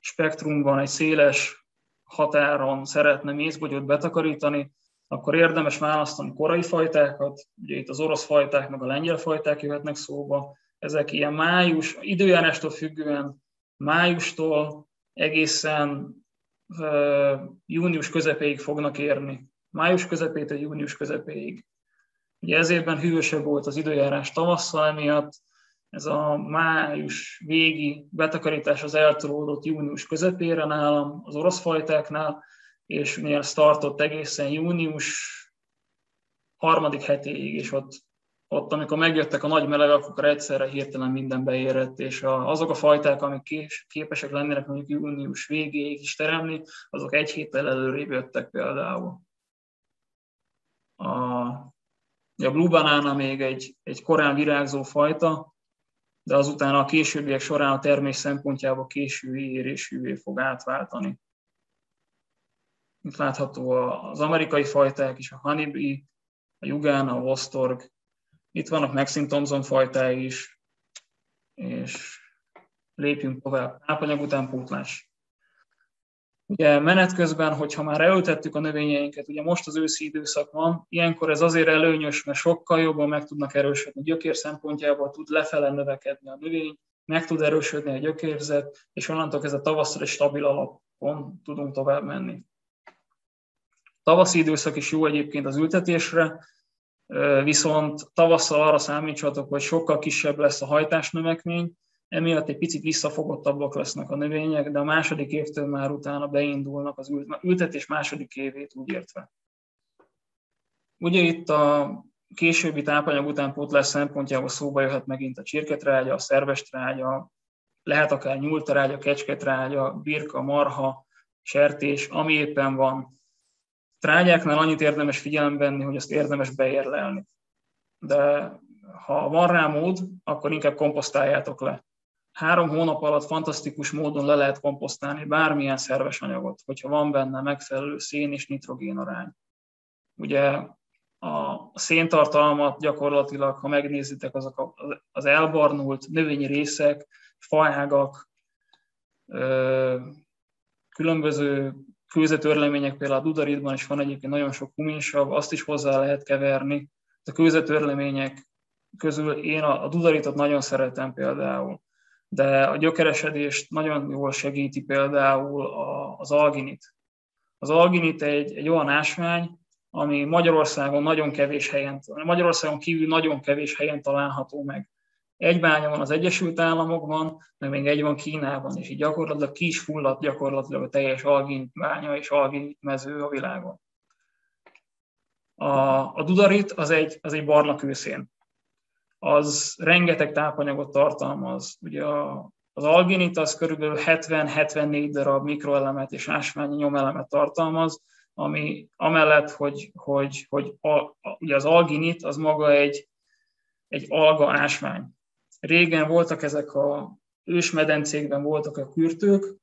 spektrumban, egy széles határon szeretne mézbogyót betakarítani, akkor érdemes választani korai fajtákat, ugye itt az orosz fajták, meg a lengyel fajták jöhetnek szóba. Ezek ilyen május, időjárástól függően májustól egészen június közepéig fognak érni. Május közepétől június közepéig. Ugye ez évben hűvösebb volt az időjárás tavasszal, emiatt ez a május végi betakarítás az eltolódott június közepére nálam, az orosz fajtáknál, és ezt tartott egészen június harmadik hetéig, és ott amikor megjöttek a nagy melegek, akkor egyszerre hirtelen minden beérett, és azok a fajták, amik képesek lennének mondjuk június végéig is teremni, azok egy héttel előrébb jöttek például. A Blue Banana még egy korán virágzó fajta, de azután a későbbiek során a termés szempontjából késői érésűvé fog átváltani. Itt látható az amerikai fajták is, a Honey Bee, a Jugána, a Vosztor. Itt vannak Maxine Thompson fajtái is, és lépjünk tovább. Tápanyag utánpótlás. Ugye menet közben, hogyha már elültettük a növényeinket, ugye most az őszi időszak van, ilyenkor ez azért előnyös, mert sokkal jobban meg tudnak erősödni. Gyökér szempontjából tud lefele növekedni a növény, meg tud erősödni a gyökérzet, és onnantól ez a tavasszal egy stabil alapon tudunk tovább menni. Tavaszi időszak is jó egyébként az ültetésre, viszont tavasszal arra számítsatok, hogy sokkal kisebb lesz a hajtásnövekmény, emiatt egy picit visszafogottabbak lesznek a növények, de a második évtől már utána beindulnak az ültetés második évét úgy értve. Ugye itt a későbbi tápanyag utánpótlás szempontjából szóba jöhet megint a csirketrágya, a szervestrágya, lehet akár nyúltrágya, kecsketrágya, birka, marha, sertés, ami éppen van. Trágyáknál annyit érdemes figyelembe venni, hogy azt érdemes beérlelni. De ha van rá mód, akkor inkább komposztáljátok le. 3 hónap alatt fantasztikus módon le lehet komposztálni bármilyen szerves anyagot, hogyha van benne megfelelő szén és nitrogén arány. Ugye a széntartalmat gyakorlatilag, ha megnézitek, azok az elbarnult növényi részek, faágak, különböző kőzetörlemények, például a dudaritban is van egyébként nagyon sok huminsav, azt is hozzá lehet keverni. A kőzetörlemények közül én a dudaritot nagyon szeretem például, de a gyökeresedést nagyon jól segíti például az alginit. Az alginit egy olyan ásvány, ami Magyarországon nagyon kevés helyen, Magyarországon kívül nagyon kevés helyen található meg. Egy bánya van az Egyesült Államokban, de még egy van Kínában, és így gyakorlatilag ki is fulladt gyakorlatilag a teljes algin bánya és algin mező a világon. A dudarit az egy barna kőszén. Az rengeteg tápanyagot tartalmaz. Ugye az alginit az körülbelül 70-74 darab mikroelemet és ásványi nyomelemet tartalmaz, ami amellett, ugye az alginit az maga egy alga ásvány. Régen voltak ezek a ősmedencékben voltak a kürtők,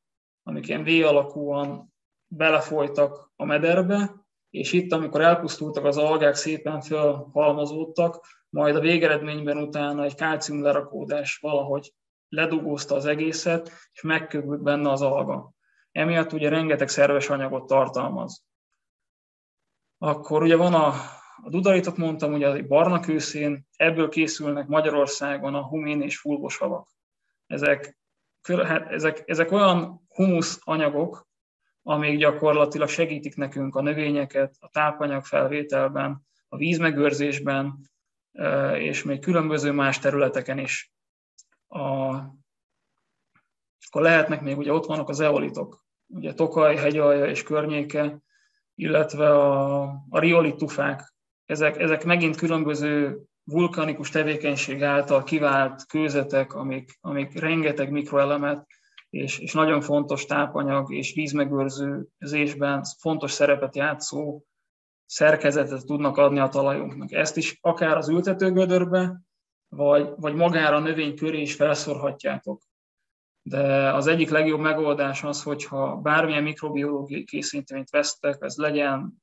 amik ilyen V-alakúan belefolytak a mederbe, és itt, amikor elpusztultak az algák, szépen felhalmozódtak, majd a végeredményben utána egy kálciumlerakódás valahogy ledugózta az egészet, és megkövült benne az alga. Emiatt ugye rengeteg szerves anyagot tartalmaz. Akkor ugye van a dudaritot mondtam, ugye az egy barna kőszén, ebből készülnek Magyarországon a humén és fulvosavak. Ezek olyan humusz anyagok, amik gyakorlatilag segítik nekünk a növényeket a tápanyag felvételben, a vízmegőrzésben, és még különböző más területeken is. Akkor lehetnek még, ugye ott vannak az eolitok, ugye Tokaj hegyalja és környéke, illetve a riolit tufák. Ezek megint különböző vulkanikus tevékenység által kivált kőzetek, amik rengeteg mikroelemet és nagyon fontos tápanyag és vízmegőrzésben fontos szerepet játszó szerkezetet tudnak adni a talajunknak. Ezt is akár az ültetőgödörbe, vagy magára a növény köré is felszórhatjátok. De az egyik legjobb megoldás az, hogyha bármilyen mikrobiológiai készítményt vesztek, ez legyen,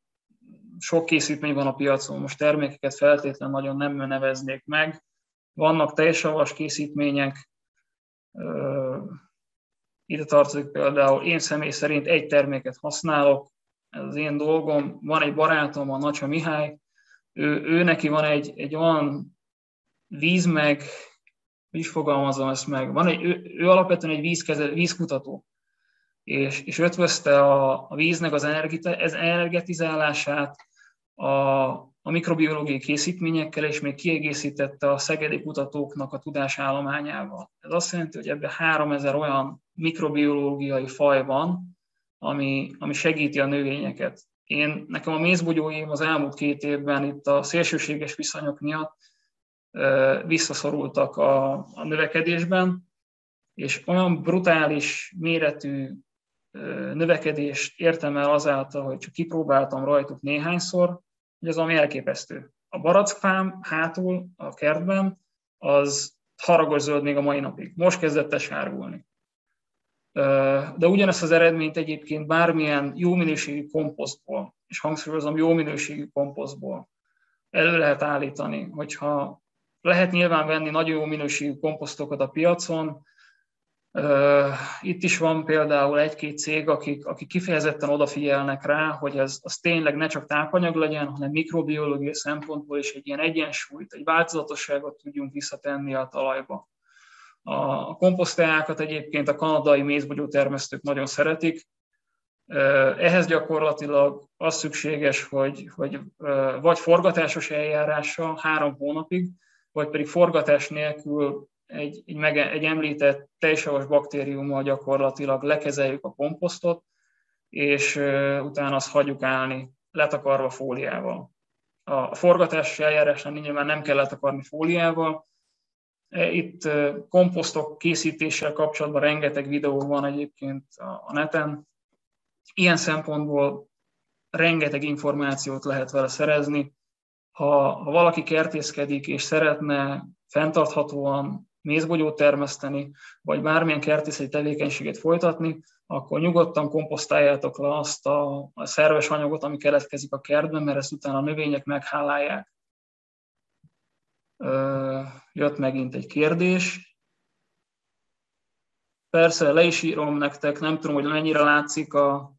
sok készítmény van a piacon, most termékeket feltétlen nagyon nem neveznék meg. Vannak teljesavas készítmények, ide tartozik például, én személy szerint egy terméket használok, ez az én dolgom, van egy barátom, a Nacsa Mihály, ő neki van egy olyan víz meg, hogy is fogalmazom ezt meg, ő alapvetően egy vízkutató, és ötvözte a víznek az energetizálását a mikrobiológiai készítményekkel, és még kiegészítette a szegedi kutatóknak a tudásállományával. Ez azt jelenti, hogy ebben 3000 olyan mikrobiológiai faj van, ami segíti a növényeket. Nekem a mézbogyóim az elmúlt 2 évben itt a szélsőséges viszonyok miatt visszaszorultak a növekedésben, és olyan brutális méretű növekedést értem el azáltal, hogy csak kipróbáltam rajtuk néhányszor, hogy az ami elképesztő. A barackfám hátul a kertben az haragos zöld még a mai napig. Most kezdett esárgulni. De ugyanezt az eredményt egyébként bármilyen jó minőségű komposztból, és hangsúlyozom, jó minőségű komposztból elő lehet állítani, hogyha lehet nyilván venni nagyon jó minőségű komposztokat a piacon. Itt is van például 1-2 cég, akik kifejezetten odafigyelnek rá, hogy az tényleg ne csak tápanyag legyen, hanem mikrobiológiai szempontból is egy ilyen egyensúlyt, egy változatosságot tudjunk visszatenni a talajba. A komposzteákat egyébként a kanadai mézbogyó termesztők nagyon szeretik. Ehhez gyakorlatilag az szükséges, hogy vagy forgatásos eljárással 3 hónapig, vagy pedig forgatás nélkül egy említett tejsavas baktériummal gyakorlatilag lekezeljük a komposztot, és utána azt hagyjuk állni, letakarva fóliával. A forgatásos eljárásnál nyilván nem kell letakarni fóliával. Itt komposztok készítéssel kapcsolatban rengeteg videó van egyébként a neten. Ilyen szempontból rengeteg információt lehet vele szerezni. Ha valaki kertészkedik és szeretne fenntarthatóan mézbogyót termeszteni, vagy bármilyen kertészeti tevékenységet folytatni, akkor nyugodtan komposztáljátok le azt a szerves anyagot, ami keletkezik a kertben, mert ezt utána a növények meghálálják. Jött megint egy kérdés. Persze, le is írom nektek, nem tudom, hogy mennyire látszik, a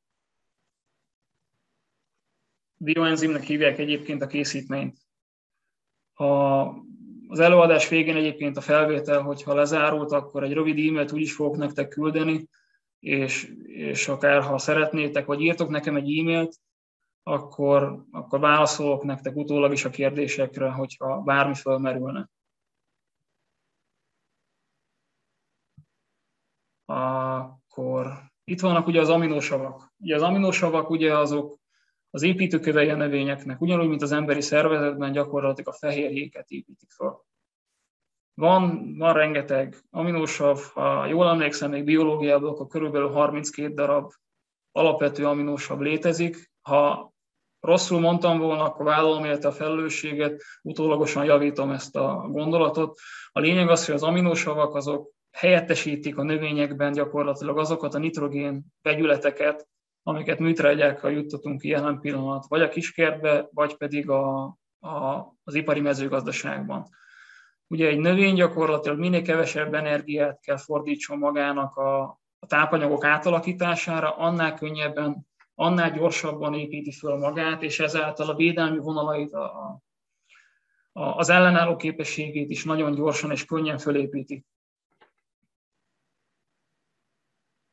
bioenzimnek hívják egyébként a készítményt. Az előadás végén egyébként a felvétel, hogyha lezárult, akkor egy rövid e-mailt úgy is fogok nektek küldeni, és akár ha szeretnétek, vagy írtok nekem egy e-mailt, akkor válaszolok nektek utólag is a kérdésekre, hogyha bármi fölmerülne. Akkor itt vannak ugye az aminosavak. Ugye az aminosavak ugye azok az építőkövei a növényeknek, ugyanúgy, mint az emberi szervezetben gyakorlatilag a fehérjéket építik fel. Van rengeteg aminosav, ha jól emlékszem, még biológiából, akkor körülbelül 32 darab alapvető aminosav létezik. Ha rosszul mondtam volna, akkor vállalom érte a felelősséget, utólagosan javítom ezt a gondolatot. A lényeg az, hogy az aminosavak azok helyettesítik a növényekben gyakorlatilag azokat a nitrogén vegyületeket, amiket műtrágyákkal juttatunk ki jelen pillanat, vagy a kiskertbe, vagy pedig az ipari mezőgazdaságban. Ugye egy növény gyakorlatilag minél kevesebb energiát kell fordítson magának a tápanyagok átalakítására, annál könnyebben, annál gyorsabban építi föl magát, és ezáltal a védelmi vonalait, az ellenálló képességét is nagyon gyorsan és könnyen fölépíti.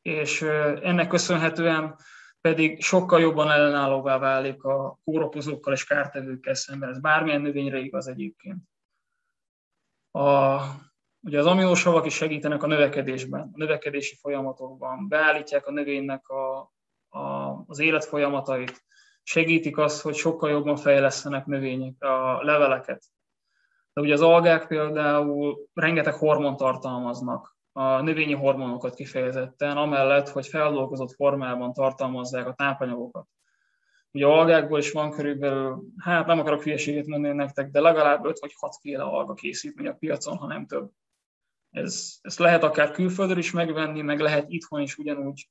És ennek köszönhetően pedig sokkal jobban ellenállóvá válik a kórokozókkal és kártevőkkel szemben. Ez bármilyen növényre igaz egyébként. Ugye az aminosavak is segítenek a növekedésben, a növekedési folyamatokban, beállítják a növénynek az életfolyamatait, segítik azt, hogy sokkal jobban fejlesztenek növények, a leveleket. De ugye az algák például rengeteg hormon tartalmaznak, a növényi hormonokat kifejezetten, amellett, hogy feldolgozott formában tartalmazzák a tápanyagokat. Ugye algákból is van körülbelül, hát nem akarok hülyeséget mondani nektek, de legalább 5 vagy 6 féle alga készítmény a piacon, ha nem több. Ezt lehet akár külföldről is megvenni, meg lehet itthon is ugyanúgy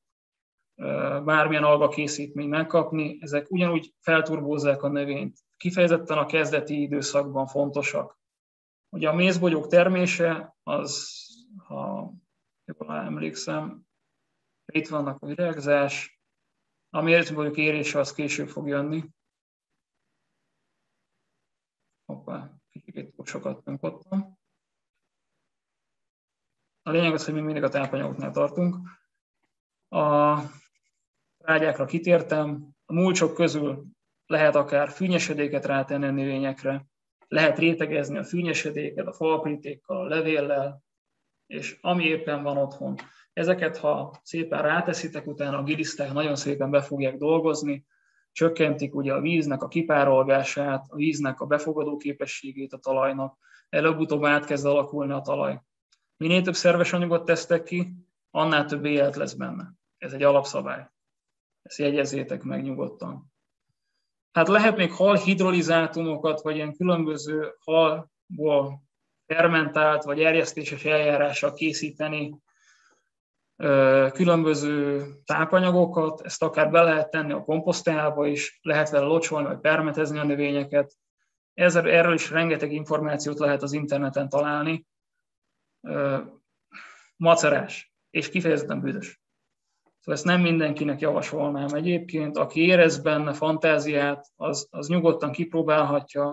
bármilyen alga készítményt megkapni. Ezek ugyanúgy felturbózzák a növényt. Kifejezetten a kezdeti időszakban fontosak. Ugye a mézbogyók termése az, ha jól emlékszem, itt vannak a virágzás, a mézbogyók érése az később fog jönni. Hoppá, kicsit sokat pönkottam. A lényeg az, hogy mi mindig a tápanyagoknál tartunk. tárgyákra kitértem. A mulcsok közül lehet akár fűnyesedéket rátenni a növényekre, lehet rétegezni a fűnyesedéket a falpirítékkal, a levéllel, és ami éppen van otthon. Ezeket, ha szépen ráteszitek, utána a giliszták nagyon szépen be fogják dolgozni, csökkentik ugye a víznek a kipárolgását, a víznek a befogadó képességét a talajnak, előbb-utóbb átkezd alakulni a talaj. Minél több szerves anyagot tesztek ki, annál több élet lesz benne. Ez egy alapszabály. Ezt jegyezzétek meg nyugodtan. Hát lehet még hal hidrolizátumokat, vagy ilyen különböző halból fermentált, vagy erjesztéses eljárással készíteni különböző tápanyagokat, ezt akár be lehet tenni a komposztálba is, lehet vele locsolni, vagy permetezni a növényeket. Erről is rengeteg információt lehet az interneten találni. Macerás és kifejezetten büdös. Szóval ezt nem mindenkinek javasolnám egyébként. Aki érez benne fantáziát, az nyugodtan kipróbálhatja.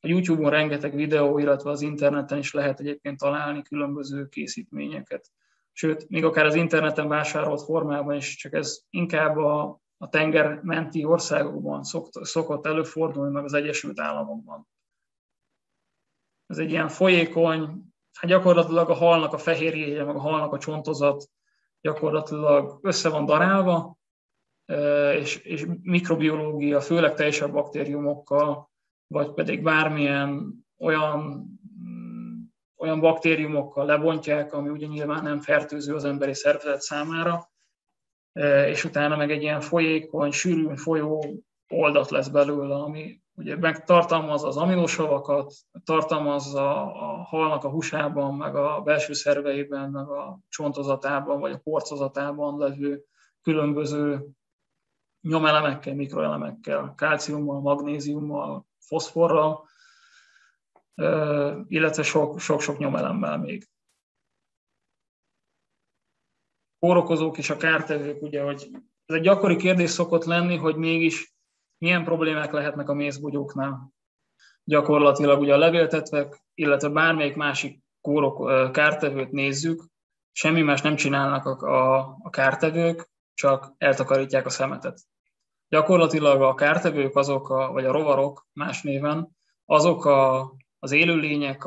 A YouTube-on rengeteg videó, illetve az interneten is lehet egyébként találni különböző készítményeket. Sőt, még akár az interneten vásárolt formában is, csak ez inkább a tenger menti országokban szokott előfordulni, meg az Egyesült Államokban. Ez egy ilyen folyékony, hát gyakorlatilag a halnak a fehérjéje, meg a halnak a csontozat gyakorlatilag össze van darálva, és mikrobiológia, főleg teljesebb baktériumokkal, vagy pedig bármilyen olyan baktériumokkal lebontják, ami ugye nyilván nem fertőző az emberi szervezet számára, és utána meg egy ilyen folyékony, sűrűn folyó oldat lesz belőle, ami ugye tartalmaz az aminosavakat, tartalmaz a halnak a húsában, meg a belső szerveiben, meg a csontozatában, vagy a porcozatában levő különböző nyomelemekkel, mikroelemekkel, kalciummal, magnéziummal, foszforral, illetve sok-sok nyomelemmel még. Kórokozók és a kártevők, ugye, hogy ez egy gyakori kérdés szokott lenni, hogy mégis milyen problémák lehetnek a mézbogyóknál. Gyakorlatilag ugye a levéltetvek, illetve bármelyik másik kártevőt nézzük, semmi más nem csinálnak a kártevők, csak eltakarítják a szemetet. Gyakorlatilag a kártevők azok, vagy a rovarok más néven, azok az élőlények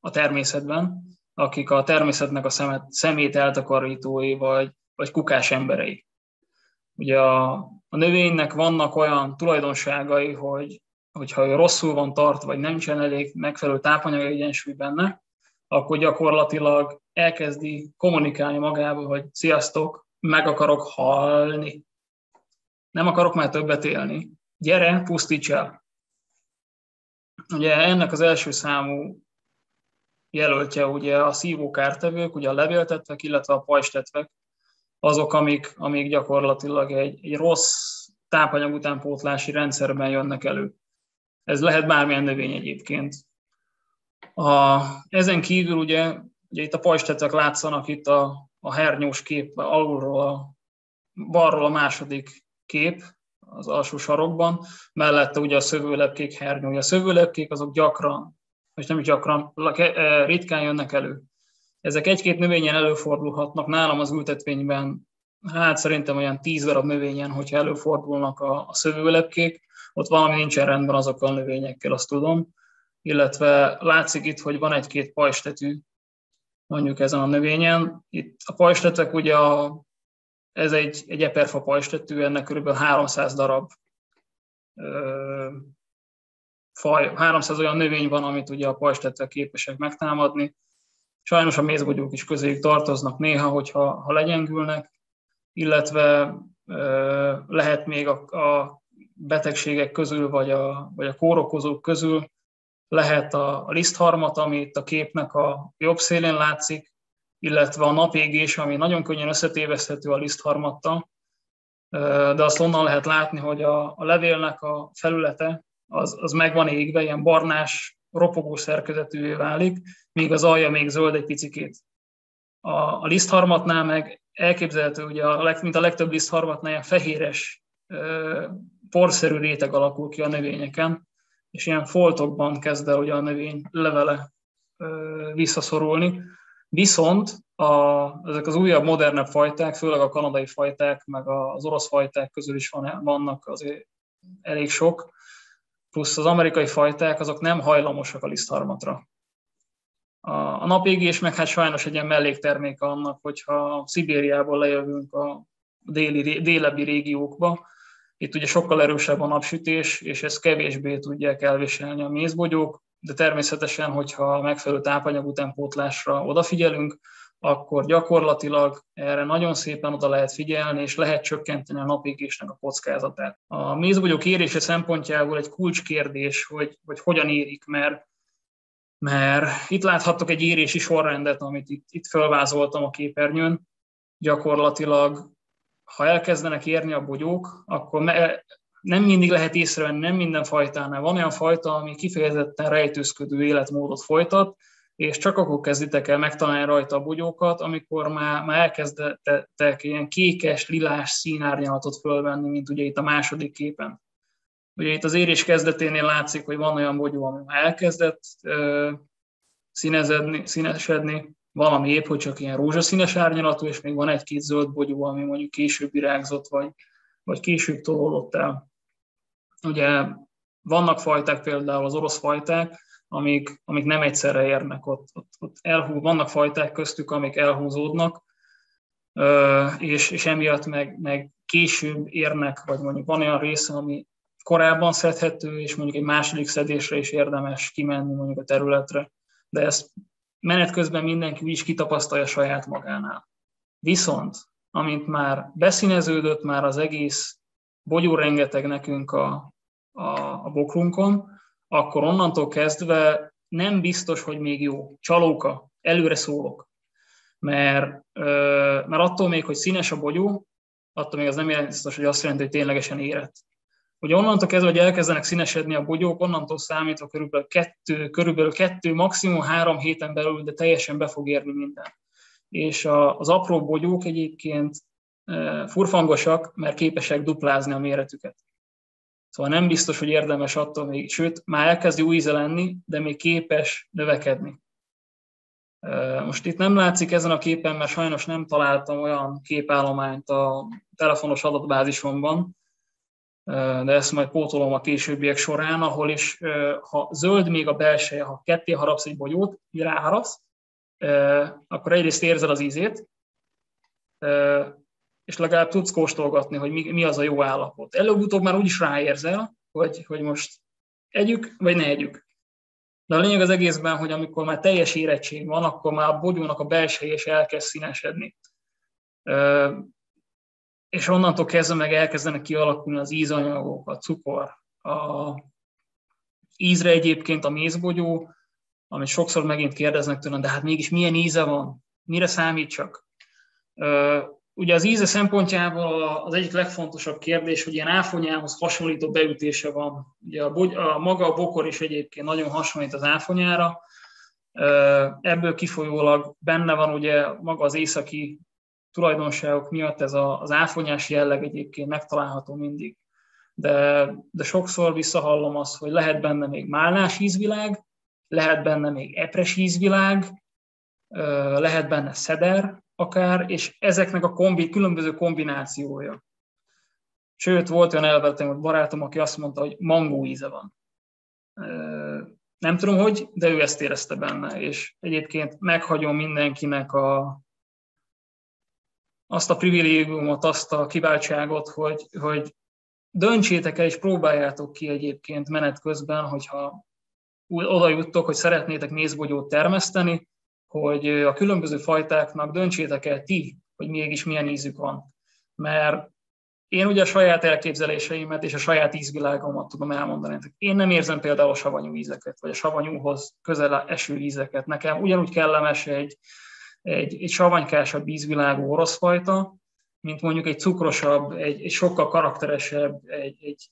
a természetben, akik a természetnek a szemét eltakarítói, vagy kukás emberei. Ugye a növénynek vannak olyan tulajdonságai, hogyha ő rosszul van tartva, vagy nem csinál elég megfelelő tápanyag egyensúly benne, akkor gyakorlatilag elkezdi kommunikálni magába, hogy sziasztok, meg akarok halni. Nem akarok már többet élni. Gyere, pusztíts el! Ugye ennek az első számú jelöltje ugye a szívókártevők, ugye a levéltetvek, illetve a pajzstetvek, azok, amik gyakorlatilag egy rossz tápanyag utánpótlási rendszerben jönnek elő. Ez lehet bármilyen növény egyébként. Ezen kívül ugye itt a pajzstetvek látszanak itt a hernyós kép, alulról balról a második kép, az alsó sarokban, mellette ugye a szövőlepkék hernyója. A szövőlepkék azok gyakran, és nem is gyakran, ritkán jönnek elő. Ezek egy-két növényen előfordulhatnak, nálam az ültetvényben, hát szerintem olyan 10 darab növényen, hogyha előfordulnak a szövőlepkék, ott valami nincsen rendben azokkal a növényekkel, azt tudom. Illetve látszik itt, hogy van egy-két pajzstetű, mondjuk ezen a növényen. Itt a pajzstetők ugye ez egy eperfa pajzstetű, ennek kb. 300 darab faj, 300 olyan növény van, amit ugye a pajzstetők képesek megtámadni. Sajnos a mézbogyók is közéjük tartoznak néha, hogyha legyengülnek, illetve lehet még a betegségek közül, vagy a kórokozók közül, lehet a lisztharmat, ami itt a képnek a jobb szélén látszik, illetve a napégés, ami nagyon könnyen összetéveszthető a lisztharmattal, de azt onnan lehet látni, hogy a levélnek a felülete az meg van égve, ilyen barnás, ropogó szerkezetűvé válik, míg az alja még zöld egy picikét. A lisztharmatnál meg elképzelhető, ugye mint a legtöbb lisztharmatnál ilyen fehéres, porszerű réteg alakul ki a növényeken, és ilyen foltokban kezd el ugye a növény levele visszaszorulni, Viszont ezek az újabb, modernebb fajták, főleg a kanadai fajták, meg az orosz fajták közül is vannak azért elég sok, plusz az amerikai fajták, azok nem hajlamosak a lisztharmatra. A napégés meg hát sajnos egy ilyen mellékterméke annak, hogyha Szibériából lejövünk a délebbi régiókba, itt ugye sokkal erősebb a napsütés, és ezt kevésbé tudják elviselni a mézbogyók, de természetesen, hogyha megfelelő tápanyag utánpótlásra odafigyelünk, akkor gyakorlatilag erre nagyon szépen oda lehet figyelni, és lehet csökkenteni a napégésnek a kockázatát. A mézbogyók érése szempontjából egy kulcskérdés, hogy hogyan érik, mert itt láthattok egy érési sorrendet, amit itt felvázoltam a képernyőn. Gyakorlatilag, ha elkezdenek érni a bogyók, akkor nem mindig lehet észrevenni, nem minden fajtánál. Van olyan fajta, ami kifejezetten rejtőzködő életmódot folytat, és csak akkor kezditek el megtalálni rajta a bogyókat, amikor már elkezdetek ilyen kékes, lilás színárnyalatot fölvenni, mint ugye itt a második képen. Ugye itt az érés kezdeténél látszik, hogy van olyan bogyó, ami már elkezdett színesedni, valami épp, hogy csak ilyen rózsaszínes árnyalatú, és még van egy-két zöld bogyó, ami mondjuk később virágzott, vagy később tolódott el. Ugye vannak fajták, például az orosz fajták, amik nem egyszerre érnek, ott vannak fajták köztük, amik elhúzódnak, és emiatt meg később érnek, vagy mondjuk van olyan része, ami korábban szedhető, és mondjuk egy második szedésre is érdemes kimenni mondjuk a területre, de ezt menet közben mindenki is kitapasztalja saját magánál. Viszont, amint már beszíneződött, már az egész bogyó rengeteg nekünk a bokrunkon, akkor onnantól kezdve nem biztos, hogy még jó. Csalóka, előre szólok. Mert attól még, hogy színes a bogyó, attól még az nem biztos, hogy azt jelenti, hogy ténylegesen érett. Ugye onnantól kezdve, hogy elkezdenek színesedni a bogyók, onnantól számítva körülbelül kettő, maximum 3 héten belül, de teljesen be fog érni minden. És az apró bogyók egyébként furfangosak, mert képesek duplázni a méretüket. Szóval nem biztos, hogy érdemes attól még, sőt, már elkezdi új íze lenni, de még képes növekedni. Most itt nem látszik ezen a képen, mert sajnos nem találtam olyan képállományt a telefonos adatbázisomban, de ezt majd pótolom a későbbiek során, ahol is, ha zöld még a belseje, ha ketté harapsz egy bogyót, ráharapsz, akkor egyrészt érzed az ízét, és legalább tudsz kóstolgatni, hogy mi az a jó állapot. Előbb-utóbb már úgyis ráérzel, hogy most együk, vagy ne együk. De a lényeg az egészben, hogy amikor már teljes érettség van, akkor már a bogyónak a belseje is elkezd színesedni. És onnantól kezdve meg elkezdenek kialakulni az ízanyagok, a cukor. A ízre egyébként a mézbogyó, amit sokszor megint kérdeznek tőlem, de hát mégis milyen íze van, mire számítsak? Ugye az íze szempontjából az egyik legfontosabb kérdés, hogy ilyen áfonyához hasonlító beütése van. Ugye maga a bokor is egyébként nagyon hasonlít az áfonyára, ebből kifolyólag benne van ugye maga az északi tulajdonságok miatt ez az áfonyás jelleg egyébként megtalálható mindig. De sokszor visszahallom azt, hogy lehet benne még málnás ízvilág, lehet benne még epres ízvilág, lehet benne szeder akár, és ezeknek a különböző kombinációja. Sőt, volt olyan elvetemült barátom, aki azt mondta, hogy mangó íze van. Nem tudom, hogy, de ő ezt érezte benne, és egyébként meghagyom mindenkinek azt a privilégiumot, azt a kiváltságot, hogy döntsétek el, és próbáljátok ki egyébként menet közben, hogyha oda juttok, hogy szeretnétek mézbogyót termeszteni, hogy a különböző fajtáknak döntsétek el ti, hogy mégis milyen ízük van. Mert én ugye a saját elképzeléseimet és a saját ízvilágomat tudom elmondani. Én nem érzem például a savanyú ízeket, vagy a savanyúhoz közel eső ízeket. Nekem ugyanúgy kellemes egy savanykásabb ízvilágú orosz fajta, mint mondjuk egy cukrosabb, egy sokkal karakteresebb,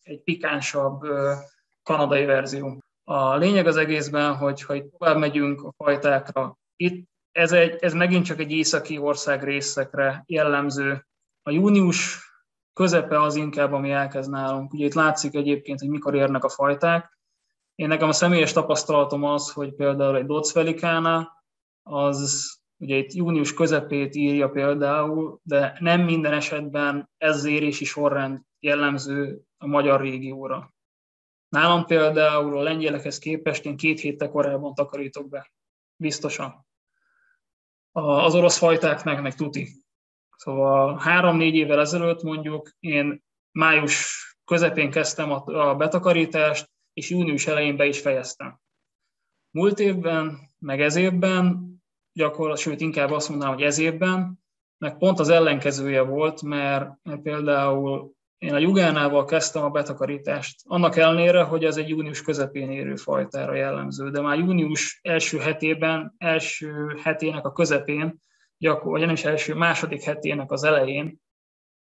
egy pikánsabb kanadai verzió. A lényeg az egészben, hogy ha itt tovább megyünk a fajtákra, itt ez megint csak egy északi ország részekre jellemző. A június közepe az inkább, ami elkezd nálunk. Ugye itt látszik egyébként, hogy mikor érnek a fajták. Nekem a személyes tapasztalatom az, hogy például egy Docs Velikánál az Ugye itt június közepét írja például, de nem minden esetben ez az érési sorrend jellemző a magyar régióra. Nálam például a lengyelekhez képest én 2 héttel korábban takarítok be. Biztosan. Az orosz fajtáknak meg tuti. Szóval 3-4 évvel ezelőtt mondjuk én május közepén kezdtem a betakarítást, és június elején be is fejeztem. Múlt évben, meg ez évben, gyakorlatilag, sőt inkább azt mondanám, hogy ez évben, meg pont az ellenkezője volt, mert például én a Jugánával kezdtem a betakarítást, annak ellenére, hogy ez egy június közepén érő fajtára jellemző, de már június első hetének a közepén, vagy nem is második hetének az elején,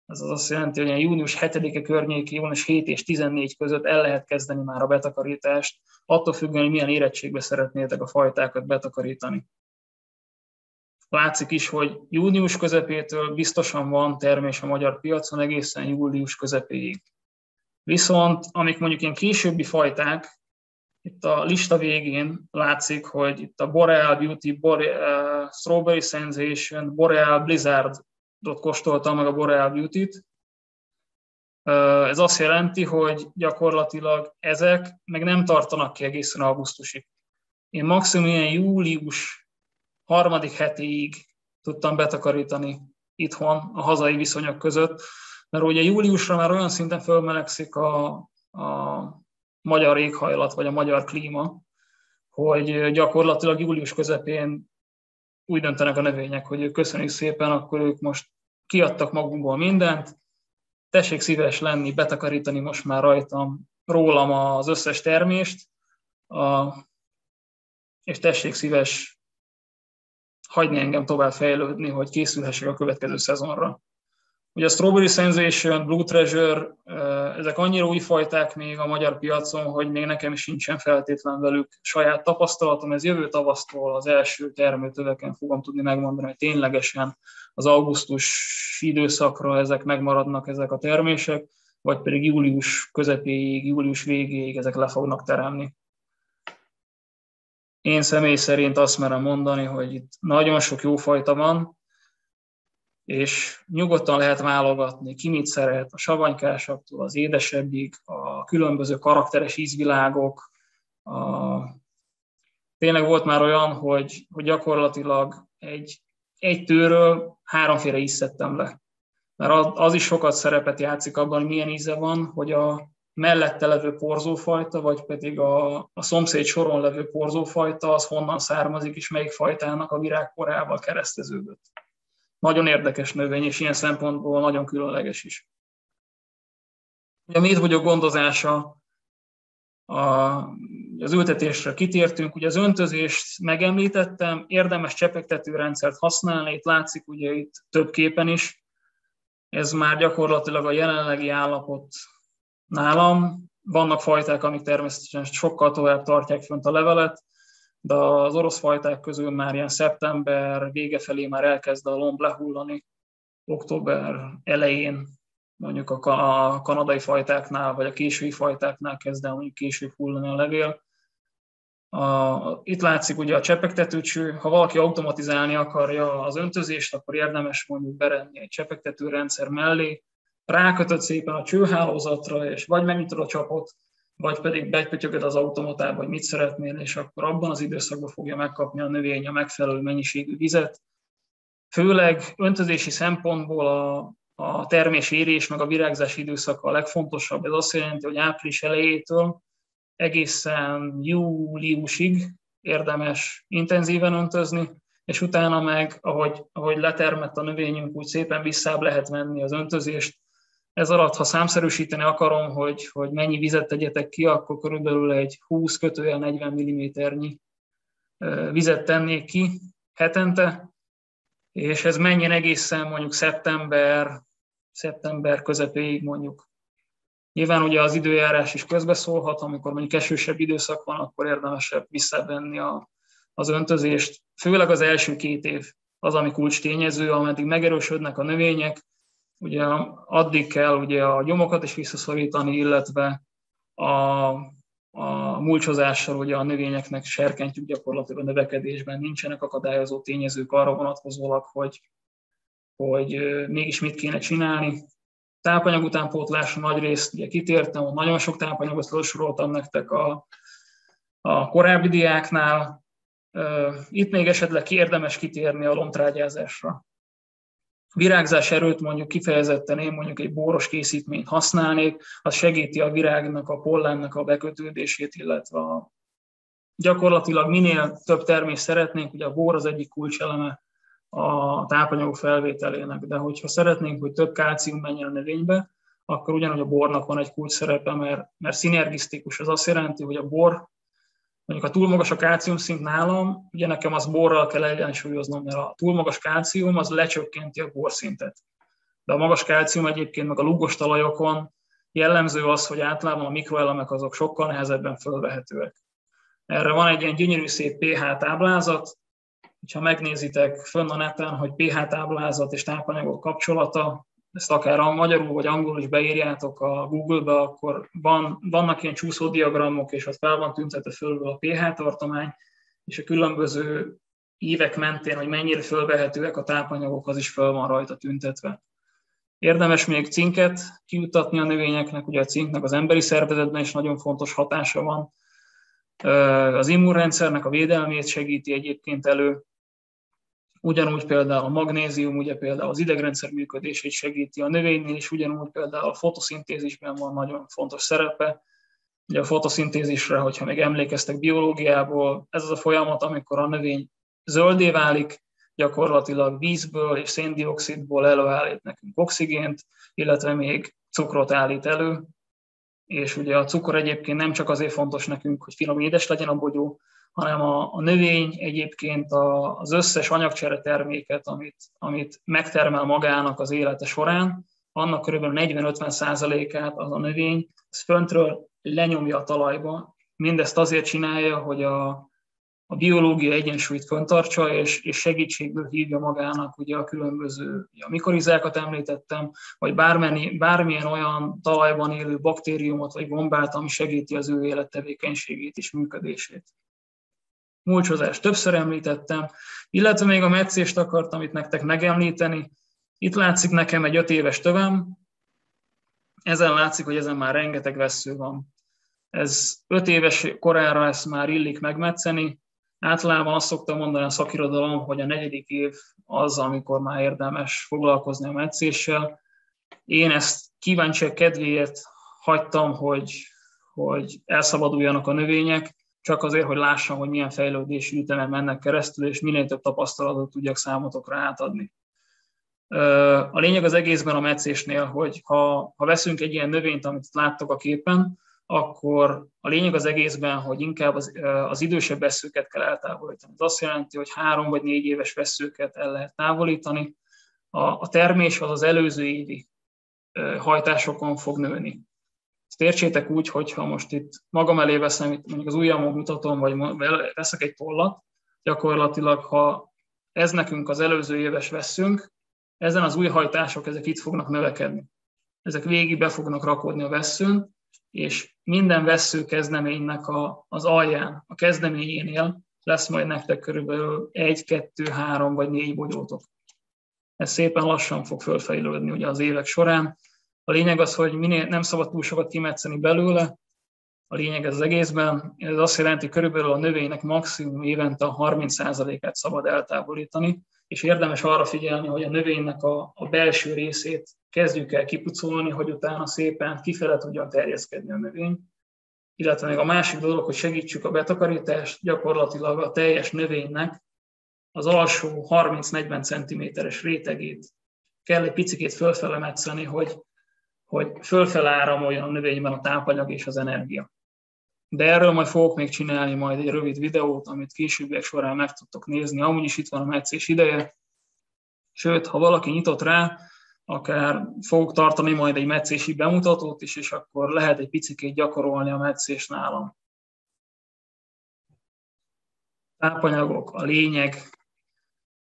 ez az azt jelenti, hogy a június 7-e környékén, június 7 és 14 között el lehet kezdeni már a betakarítást, attól függően, hogy milyen érettségbe szeretnétek a fajtákat betakarítani. Látszik is, hogy június közepétől biztosan van termés a magyar piacon egészen július közepéig. Viszont amik mondjuk ilyen későbbi fajták, itt a lista végén látszik, hogy itt a Boreal Beauty, Strawberry Sensation, Boreal Blizzardot kóstoltam meg a Boreal Beauty-t. Ez azt jelenti, hogy gyakorlatilag ezek meg nem tartanak ki egészen augusztusig. Én maximum ilyen július 3. hetéig tudtam betakarítani itthon a hazai viszonyok között, mert ugye júliusra már olyan szinten fölmelegszik a magyar éghajlat, vagy a magyar klíma, hogy gyakorlatilag július közepén úgy döntenek a növények, hogy ők köszönjük szépen, akkor ők most kiadtak magunkból mindent, tessék szíves lenni, betakarítani most már rólam az összes termést, és tessék szíves hagyni engem tovább fejlődni, hogy készülhessek a következő szezonra. Ugye a Strawberry Sensation, Blue Treasure, ezek annyira új fajták még a magyar piacon, hogy még nekem is sincsen feltétlen velük saját tapasztalatom. Ez jövő tavasztól az első termőtöveken fogom tudni megmondani, hogy ténylegesen az augusztus időszakra ezek megmaradnak, ezek a termések, vagy pedig július közepéig, július végéig ezek le fognak teremni. Én személy szerint azt merem mondani, hogy itt nagyon sok jó fajta van, és nyugodtan lehet válogatni, ki mit szeret, a savanykásabtól az édesebbig, a különböző karakteres ízvilágok. Tényleg volt már olyan, hogy gyakorlatilag egy tőről 3-féle íz szedtem le. Mert az is sokat szerepet játszik abban, hogy milyen íze van, hogy a mellette levő porzófajta, vagy pedig a szomszéd soron levő porzófajta, az honnan származik, és melyik fajtának a virágkorával kereszteződött. Nagyon érdekes növény, és ilyen szempontból nagyon különleges is. A mézbogyó gondozása, az ültetésre kitértünk, ugye az öntözést megemlítettem, érdemes csepegtetőrendszert használni, itt látszik ugye itt több képen is, ez már gyakorlatilag a jelenlegi állapot. Nálam vannak fajták, amik természetesen sokkal tovább tartják fönt a levelet, de az orosz fajták közül már ilyen szeptember vége felé már elkezd a lomb lehullani, október elején mondjuk a kanadai fajtáknál, vagy a késői fajtáknál kezd el mondjuk később hullani a levél. Itt látszik ugye a csepegtetőcső, ha valaki automatizálni akarja az öntözést, akkor érdemes mondjuk berenni egy csepegtetőrendszer mellé, rákötöd szépen a csőhálózatra, és vagy megnyitod a csapot, vagy pedig bepötyögöd az automatába, hogy mit szeretnél, és akkor abban az időszakban fogja megkapni a növény a megfelelő mennyiségű vizet. Főleg öntözési szempontból a termésérés meg a virágzás időszaka a legfontosabb. Ez azt jelenti, hogy április elejétől egészen júliusig érdemes intenzíven öntözni, és utána meg, ahogy letermett a növényünk, úgy szépen visszább lehet venni az öntözést. Ez alatt, ha számszerűsíteni akarom, hogy mennyi vizet tegyetek ki, akkor körülbelül egy 20-40 mm-nyi vizet tennék ki hetente, és ez menjen egészen mondjuk szeptember közepéig mondjuk. Nyilván ugye az időjárás is közbeszólhat, amikor mondjuk esősebb időszak van, akkor érdemesebb visszavenni az öntözést. Főleg az első 2 év az, ami kulcs tényező, ameddig megerősödnek a növények, ugye addig kell ugye a gyomokat is visszaszorítani, illetve a mulcsozással, hogy a növényeknek serkentjük gyakorlatilag a növekedésben, nincsenek akadályozó tényezők arra vonatkozólag, hogy mégis mit kéne csinálni. Tápanyag utánpótlás nagy részt ugye kitértem, hogy nagyon sok tápanyagot felsoroltam nektek a korábbi diáknál. Itt még esetleg érdemes kitérni a lomtrágyázásra. Virágzás erőt mondjuk kifejezetten én mondjuk egy bóros készítményt használnék, az segíti a virágnak, a pollennek a bekötődését, illetve gyakorlatilag minél több termést szeretnénk, ugye a bór az egyik kulcseleme a tápanyagok felvételének, de hogyha szeretnénk, hogy több kalcium menjen a növénybe, akkor ugyanúgy a bornak van egy kulcs szerepe, mert szinergisztikus, ez azt jelenti, hogy a bor, mondjuk a túl magas a kalcium szint nálam, ugye nekem az borral kell egyensúlyoznom, mert a túl magas kalcium az lecsökkenti a borszintet. De a magas kalcium egyébként meg a lúgos talajokon jellemző az, hogy általában a mikroelemek azok sokkal nehezebben fölvehetőek. Erre van egy ilyen gyönyörű szép pH táblázat, ha megnézitek fönn a neten, hogy pH táblázat és tápanyagok kapcsolata, ezt akár magyarul vagy angolul is beírjátok a Google-be, akkor vannak ilyen csúszódiagramok, és ott fel van tüntetve fölből a pH tartomány, és a különböző évek mentén, hogy mennyire fölvehetőek a tápanyagok, az is föl van rajta tüntetve. Érdemes még cinket kiutatni a növényeknek, ugye a cinknek az emberi szervezetben is nagyon fontos hatása van. Az immunrendszernek a védelmét segíti egyébként elő. Ugyanúgy például a magnézium, ugye például az idegrendszer működését segíti a növénynél, és ugyanúgy például a fotoszintézisben van nagyon fontos szerepe. Ugye a fotoszintézisre, hogyha még emlékeztek biológiából, ez az a folyamat, amikor a növény zöldé válik, gyakorlatilag vízből és széndioxidból előállít nekünk oxigént, illetve még cukrot állít elő. És ugye a cukor egyébként nem csak azért fontos nekünk, hogy finom édes legyen a bogyó, hanem a növény egyébként az összes anyagcsere terméket, amit megtermel magának az élete során, annak kb. 40-50%-át az a növény, ez föntről lenyomja a talajba. Mindezt azért csinálja, hogy a biológia egyensúlyt fenntartsa, és segítségből hívja magának ugye a különböző a mikorizákat említettem, vagy bármilyen olyan talajban élő baktériumot vagy gombát, ami segíti az ő élettevékenységét és működését. Mulcsozást többször említettem, illetve még a metszést akartam itt nektek megemlíteni. Itt látszik nekem egy 5 éves tövem, ezen látszik, hogy ezen már rengeteg vessző van. Ez 5 éves korára ezt már illik megmetszeni. Általában azt szoktam mondani a szakirodalom, hogy a 4. év az, amikor már érdemes foglalkozni a metszéssel. Én ezt kíváncsiak kedvéért hagytam, hogy elszabaduljanak a növények, csak azért, hogy lássam, hogy milyen fejlődési ütemen mennek keresztül, és minél több tapasztalatot tudjak számotokra átadni. A lényeg az egészben a metszésnél, hogy ha veszünk egy ilyen növényt, amit láttok a képen, akkor a lényeg az egészben, hogy inkább az idősebb vesszőket kell eltávolítani. Ez azt jelenti, hogy 3 vagy 4 éves vesszőket el lehet távolítani. A termés az előző évi hajtásokon fog nőni. Ezt értsétek úgy, hogyha most itt magam elé veszem, itt mondjuk az ujjamon mutatom, vagy veszek egy tollat, gyakorlatilag ha ez nekünk az előző éves vesszünk, ezen az új hajtások, ezek itt fognak növekedni. Ezek végig be fognak rakodni a vesszőn, és minden vessző kezdeménynek az alján, a kezdeményénél lesz majd nektek körülbelül 1, 2, 3 vagy 4 bogyótok. Ez szépen lassan fog fölfejlődni ugye az évek során. A lényeg az, hogy nem szabad túl sokat kimetszeni belőle, a lényeg az egészben. Ez azt jelenti, hogy körülbelül a növénynek maximum évente a 30%-át szabad eltávolítani, és érdemes arra figyelni, hogy a növénynek a belső részét kezdjük el kipucolni, hogy utána szépen kifele tudjon terjeszkedni a növény. Illetve még a másik dolog, hogy segítsük a betakarítást, gyakorlatilag a teljes növénynek az alsó 30-40 cm-es rétegét kell egy picikét fölfele metszeni, hogy fölfele áramoljon a növényben a tápanyag és az energia. De erről majd fogok még csinálni majd egy rövid videót, amit későbbiek során meg tudtok nézni, amúgy is itt van a metszés ideje. Sőt, ha valaki nyitott rá, akár fogok tartani majd egy metszési bemutatót is, és akkor lehet egy picikét gyakorolni a metszés nálam. Tápanyagok, a lényeg.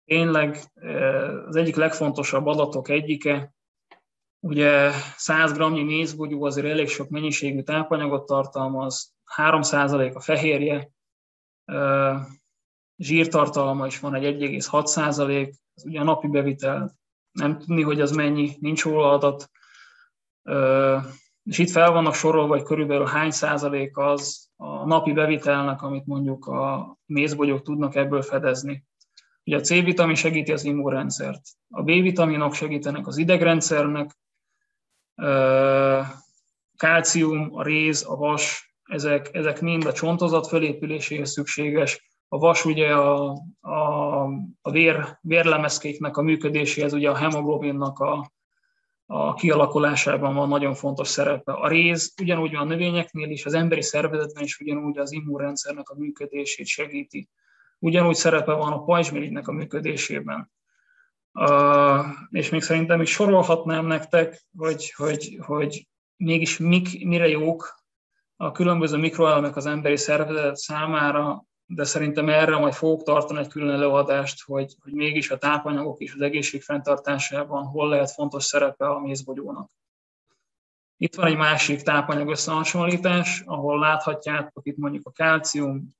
Tényleg az egyik legfontosabb adatok egyike, Ugye 100 g-nyi mézbogyó azért elég sok mennyiségű tápanyagot tartalmaz, 3% a fehérje, zsírtartalma is van, egy 1,6%, az ugye a napi bevitel, nem tudni, hogy az mennyi, nincs róla adat, és itt fel vannak sorolva, hogy körülbelül hány százalék az a napi bevitelnek, amit mondjuk a mézbogyók tudnak ebből fedezni. Ugye a C-vitamin segíti az immunrendszert, a B-vitaminok segítenek az idegrendszernek, kálcium, a réz, a vas, ezek mind a csontozat felépüléséhez szükséges. A vas ugye a vérlemezkéknek a működéséhez, ugye a hemoglobinnak a kialakulásában van nagyon fontos szerepe. A réz ugyanúgy van a növényeknél is, az emberi szervezetben is ugyanúgy az immunrendszernek a működését segíti. Ugyanúgy szerepe van a pajzsmirigynek a működésében. És még szerintem is sorolhatnám nektek, hogy mégis mire jók a különböző mikroelemek az emberi szervezet számára, de szerintem erre majd fogok tartani egy külön előadást, hogy mégis a tápanyagok és az egészség fenntartásában hol lehet fontos szerepe a mézbogyónak. Itt van egy másik tápanyag összehasonlítás, ahol láthatjátok itt mondjuk a kalcium,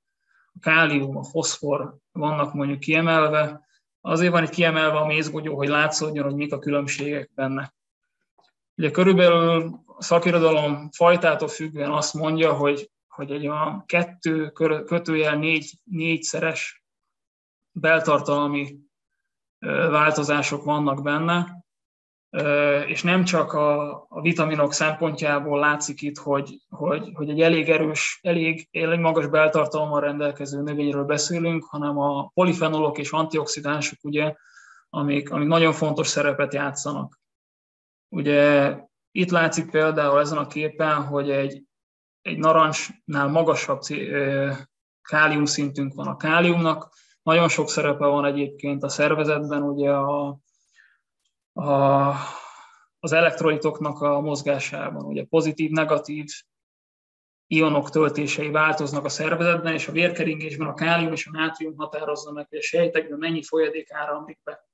a kálium, a foszfor vannak mondjuk kiemelve. Azért van itt kiemelve a mézbogyó, hogy látszódjon, hogy mik a különbségek benne. Ugye körülbelül a szakirodalom fajtától függően azt mondja, hogy egy a 2-4-szeres beltartalmi változások vannak benne, és nem csak a vitaminok szempontjából látszik itt, hogy egy elég erős, elég magas beltartalommal rendelkező növényről beszélünk, hanem a polifenolok és antioxidánsok, ugye, amik nagyon fontos szerepet játszanak. Ugye itt látszik például ezen a képen, hogy egy narancsnál magasabb káliumszintünk van. A káliumnak nagyon sok szerepe van egyébként a szervezetben, ugye az elektrolitoknak a mozgásában. Ugye pozitív-negatív ionok töltései változnak a szervezetben, és a vérkeringésben a kálium és a nátrium határozza meg, hogy a sejtekben mennyi folyadék áramlik be.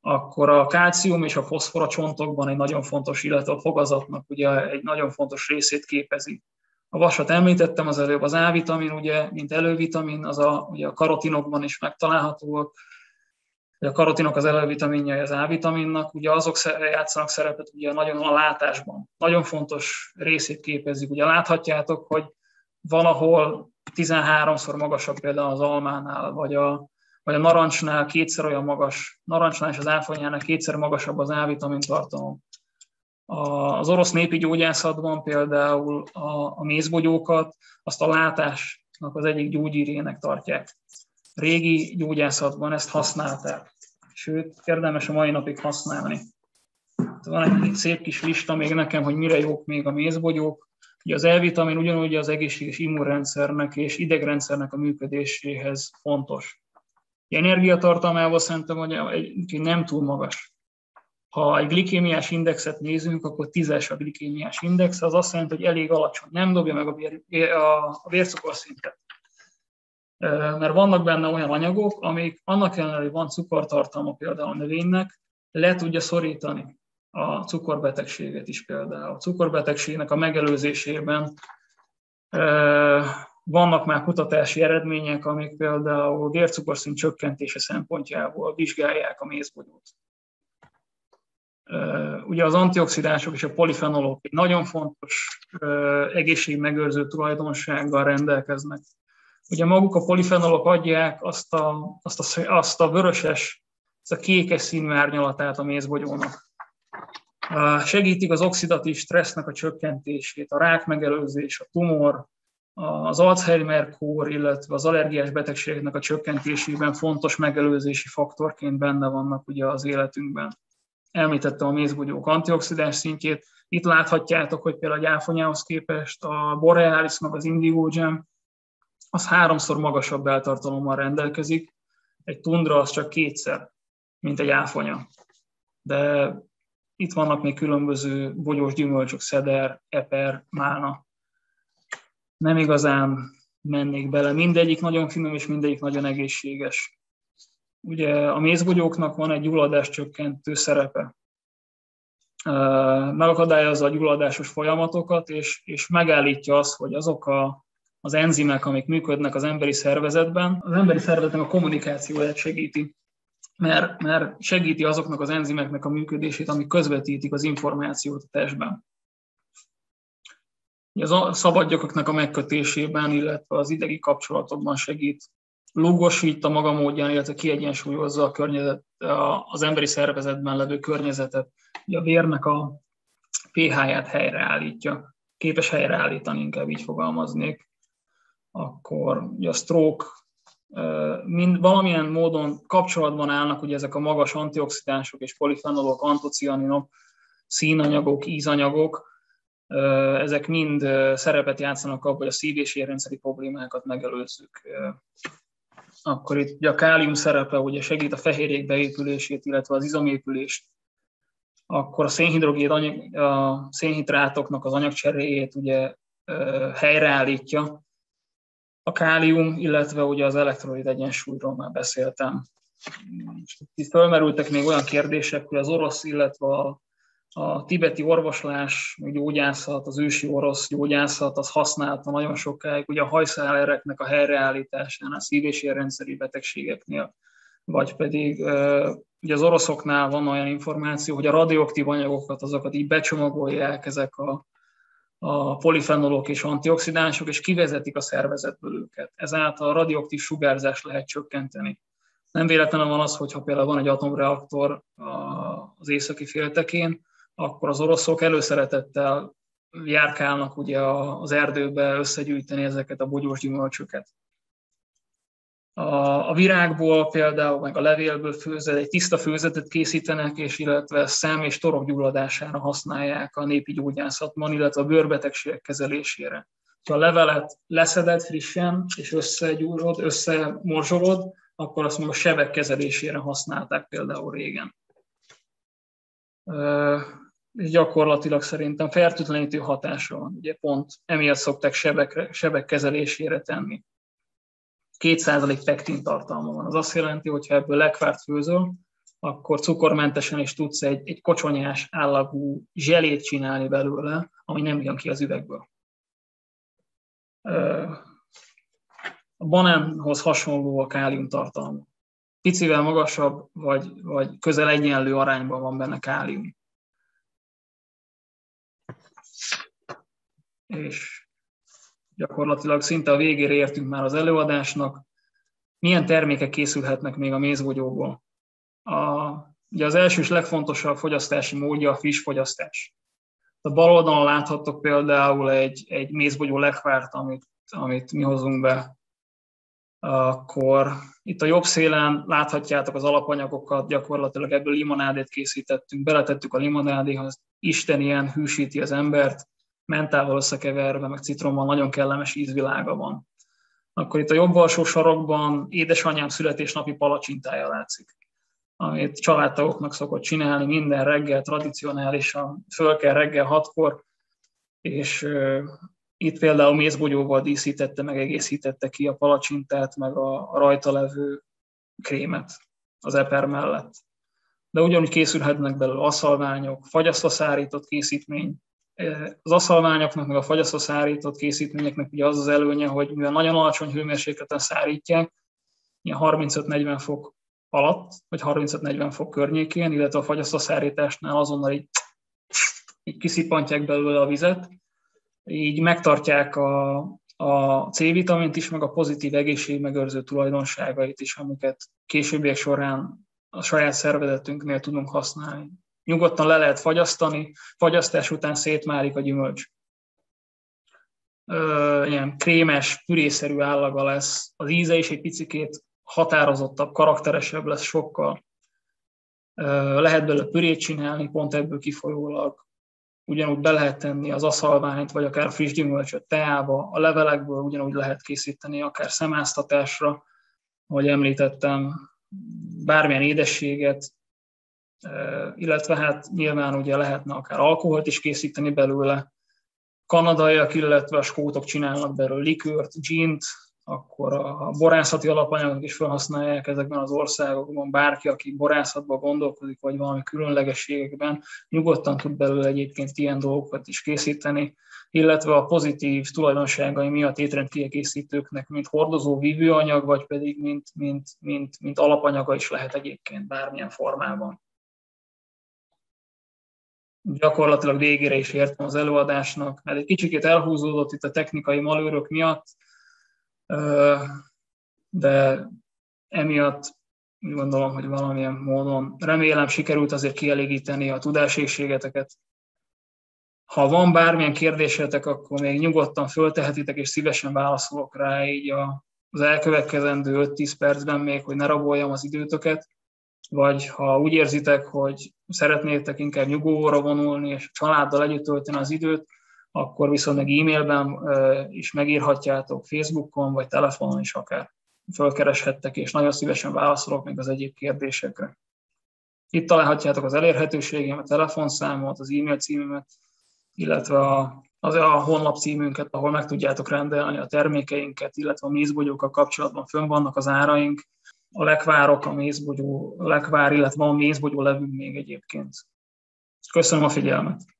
Akkor a kalcium és a foszfor a csontokban egy nagyon fontos, illetve a fogazatnak ugye egy nagyon fontos részét képezi. A vasat említettem az előbb, az A-vitamin, ugye, mint elővitamin, az ugye a karotinokban is megtalálható. A karotinok az elővitaminjai az A-vitaminnak, ugye azok játszanak szerepet ugye nagyon a látásban. Nagyon fontos részét képezik. Ugye láthatjátok, hogy van, ahol 13-szor magasabb például az almánál, vagy a narancsnál kétszer olyan magas, narancsnál és az áfonyánál kétszer magasabb az A-vitamin tartalom. Az orosz népi gyógyászatban például a mézbogyókat azt a látásnak az egyik gyógyírének tartják. Régi gyógyászatban ezt használták, sőt, érdemes a mai napig használni. Van egy szép kis lista még nekem, hogy mire jók még a mézbogyók. Ugye az E-vitamin ugyanúgy az egészséges immunrendszernek és idegrendszernek a működéséhez fontos. Energiatartalmával szerintem hogy nem túl magas. Ha egy glikémiás indexet nézünk, akkor 10-es a glikémiás index, az azt jelenti, hogy elég alacsony, nem dobja meg a vércukorszintet. Mert vannak benne olyan anyagok, amik annak ellenére, hogy van cukortartalma például a növénynek, le tudja szorítani a cukorbetegséget is például. A cukorbetegségnek a megelőzésében vannak már kutatási eredmények, amik például vércukorszint csökkentése szempontjából vizsgálják a mézbogyót. Ugye az antioxidánsok és a polifenolok egy nagyon fontos egészségmegőrző tulajdonsággal rendelkeznek. Ugye maguk a polifenolok adják azt a vöröses, azt a kékes színű árnyalatát a mézbogyónak. Segítik az oxidatív stressznek a csökkentését, a rák megelőzés, a tumor, az Alzheimer-kór, illetve az allergiás betegségeknek a csökkentésében fontos megelőzési faktorként benne vannak ugye az életünkben. Említettem a mézbogyók antioxidáns szintjét. Itt láthatjátok, hogy például a gyáfonyához képest a Borealis, meg az Indigo Gem, az 3-szor magasabb beltartalommal rendelkezik. Egy Tundra az csak 2-szer, mint egy áfonya. De itt vannak még különböző bogyós gyümölcsök, szeder, eper, málna. Nem igazán mennék bele. Mindegyik nagyon finom, és mindegyik nagyon egészséges. Ugye a mézbogyóknak van egy gyulladáscsökkentő szerepe. megakadályozza a gyulladásos folyamatokat, és megállítja azt, hogy azok az enzimek, amik működnek az emberi szervezetben, az emberi szervezetnek a kommunikációját segíti, mert segíti azoknak az enzimeknek a működését, amik közvetítik az információt a testben. A szabad gyököknek a megkötésében, illetve az idegi kapcsolatokban segít, lúgosít a maga módján, illetve kiegyensúlyozza a környezet, az emberi szervezetben levő környezetet, a vérnek a pH-ját helyreállítja, képes helyreállítani, inkább így fogalmaznék. Akkor a stroke, mind valamilyen módon kapcsolatban állnak ugye ezek a magas antioxidánsok és polifenolok, antocianinok, színanyagok, ízanyagok, ezek mind szerepet játszanak abban, hogy a szív- és érrendszeri problémákat megelőzzük. Akkor itt ugye a kálium szerepe ugye segít a fehérjék beépülését, illetve az izomépülést, akkor a szénhidrátoknak az anyagcseréjét ugye helyreállítja, a kálium, illetve ugye az elektrolit egyensúlyról már beszéltem. Itt fölmerültek még olyan kérdések, hogy az orosz, illetve a tibeti orvoslás, gyógyászat, az ősi orosz gyógyászat, az használta nagyon sokáig, ugye a hajszálereknek a helyreállításánál, szív- és érrendszeri betegségeknél, vagy pedig ugye az oroszoknál van olyan információ, hogy a radioaktív anyagokat, azokat így becsomagolják ezek a polifenolok és antioxidánsok, és kivezetik a szervezetből őket. Ezáltal a radioaktív sugárzást lehet csökkenteni. Nem véletlenül van az, hogyha például van egy atomreaktor az északi féltekén, akkor az oroszok előszeretettel járkálnak ugye az erdőbe összegyűjteni ezeket a bogyós gyümölcsöket. A virágból például, meg a levélből egy tiszta főzetet készítenek, és illetve szem- és torok gyulladására használják a népi gyógyászatban, illetve a bőrbetegségek kezelésére. Ha a levelet leszeded frissen, és összegyúrod, összemorzsolod, akkor azt meg a sebek kezelésére használták például régen. Gyakorlatilag szerintem fertőtlenítő hatása van, ugye pont emiatt szokták sebek kezelésére tenni. 2% pektin tartalma van. Az azt jelenti, hogy ha ebből lekvárt főzöl, akkor cukormentesen is tudsz egy kocsonyás állagú zselét csinálni belőle, ami nem jön ki az üvegből. A banánhoz hasonló a kálium tartalma. Picivel magasabb, vagy közel egyenlő arányban van benne kálium. És gyakorlatilag szinte a végére értünk már az előadásnak. Milyen termékek készülhetnek még a mézbogyóból? Ugye az első és legfontosabb fogyasztási módja a friss fogyasztás. A bal oldalon láthattok például egy mézbogyó lekvárt, amit mi hozunk be. Akkor itt a jobb szélen láthatjátok az alapanyagokat, gyakorlatilag ebből limonádét készítettünk, beletettük a limonádéhoz, Isten ilyen hűsíti az embert, mentával összekeverve, meg citrommal nagyon kellemes ízvilága van. Akkor itt a jobb alsó sarokban édesanyám születésnapi palacsintája látszik, amit családtagoknak szokott csinálni minden reggel, tradicionálisan, föl kell reggel 6-kor, és itt például mézbogyóval díszítette, meg egészítette ki a palacsintát, meg a rajta levő krémet az eper mellett. De ugyanúgy készülhetnek belőle aszalványok, fagyasztaszárított készítmény. Az aszalványoknak, meg a fagyasztaszárított készítményeknek ugye az az előnye, hogy mivel nagyon alacsony hőmérsékleten szárítják, ilyen 35-40 fok alatt, vagy 35-40 fok környékén, illetve a fagyasztaszárításnál azonnal így kiszippantják belőle a vizet, így megtartják a C-vitamint is, meg a pozitív egészségmegőrző tulajdonságait is, amiket későbbiek során a saját szervezetünknél tudunk használni. Nyugodtan le lehet fagyasztani, fagyasztás után szétmálik a gyümölcs. Ilyen krémes, pürészerű állaga lesz, az íze is egy picikét határozottabb, karakteresebb lesz sokkal. Lehet belőle pürét csinálni, pont ebből kifolyólag. Ugyanúgy be lehet tenni az aszalványt, vagy akár friss gyümölcsöt teába, a levelekből ugyanúgy lehet készíteni, akár szemáztatásra, ahogy említettem, bármilyen édességet, illetve hát nyilván ugye lehetne akár alkoholt is készíteni belőle. Kanadaiak, illetve a skótok csinálnak belőle likőrt, gint, akkor a borászati alapanyagot is felhasználják ezekben az országokban. Bárki, aki borászatban gondolkodik, vagy valami különlegességekben, nyugodtan tud belőle egyébként ilyen dolgokat is készíteni, illetve a pozitív tulajdonságai miatt étrendkiegészítőknek, mint hordozó vívőanyag, vagy pedig mint alapanyaga is lehet egyébként bármilyen formában. Gyakorlatilag végére is értem az előadásnak, mert egy kicsikét elhúzódott itt a technikai malőrök miatt, de emiatt úgy gondolom, hogy valamilyen módon remélem sikerült azért kielégíteni a tudásségségeteket. Ha van bármilyen kérdésetek, akkor még nyugodtan föltehetitek, és szívesen válaszolok rá így az elkövetkezendő 5-10 percben még, hogy ne raboljam az időtöket, vagy ha úgy érzitek, hogy szeretnétek inkább nyugóra vonulni, és a családdal együtt tölteni az időt, akkor viszont meg e-mailben is megírhatjátok, Facebookon, vagy telefonon is akár fölkereshettek, és nagyon szívesen válaszolok még az egyéb kérdésekre. Itt találhatjátok az elérhetőségemet, a telefonszámot, az e-mail címemet, illetve a honlap címünket, ahol meg tudjátok rendelni a termékeinket, illetve a mézbogyókkal kapcsolatban fönn vannak az áraink, a lekvárok, a mézbogyó lekvár, illetve a mézbogyó levünk még egyébként. Köszönöm a figyelmet!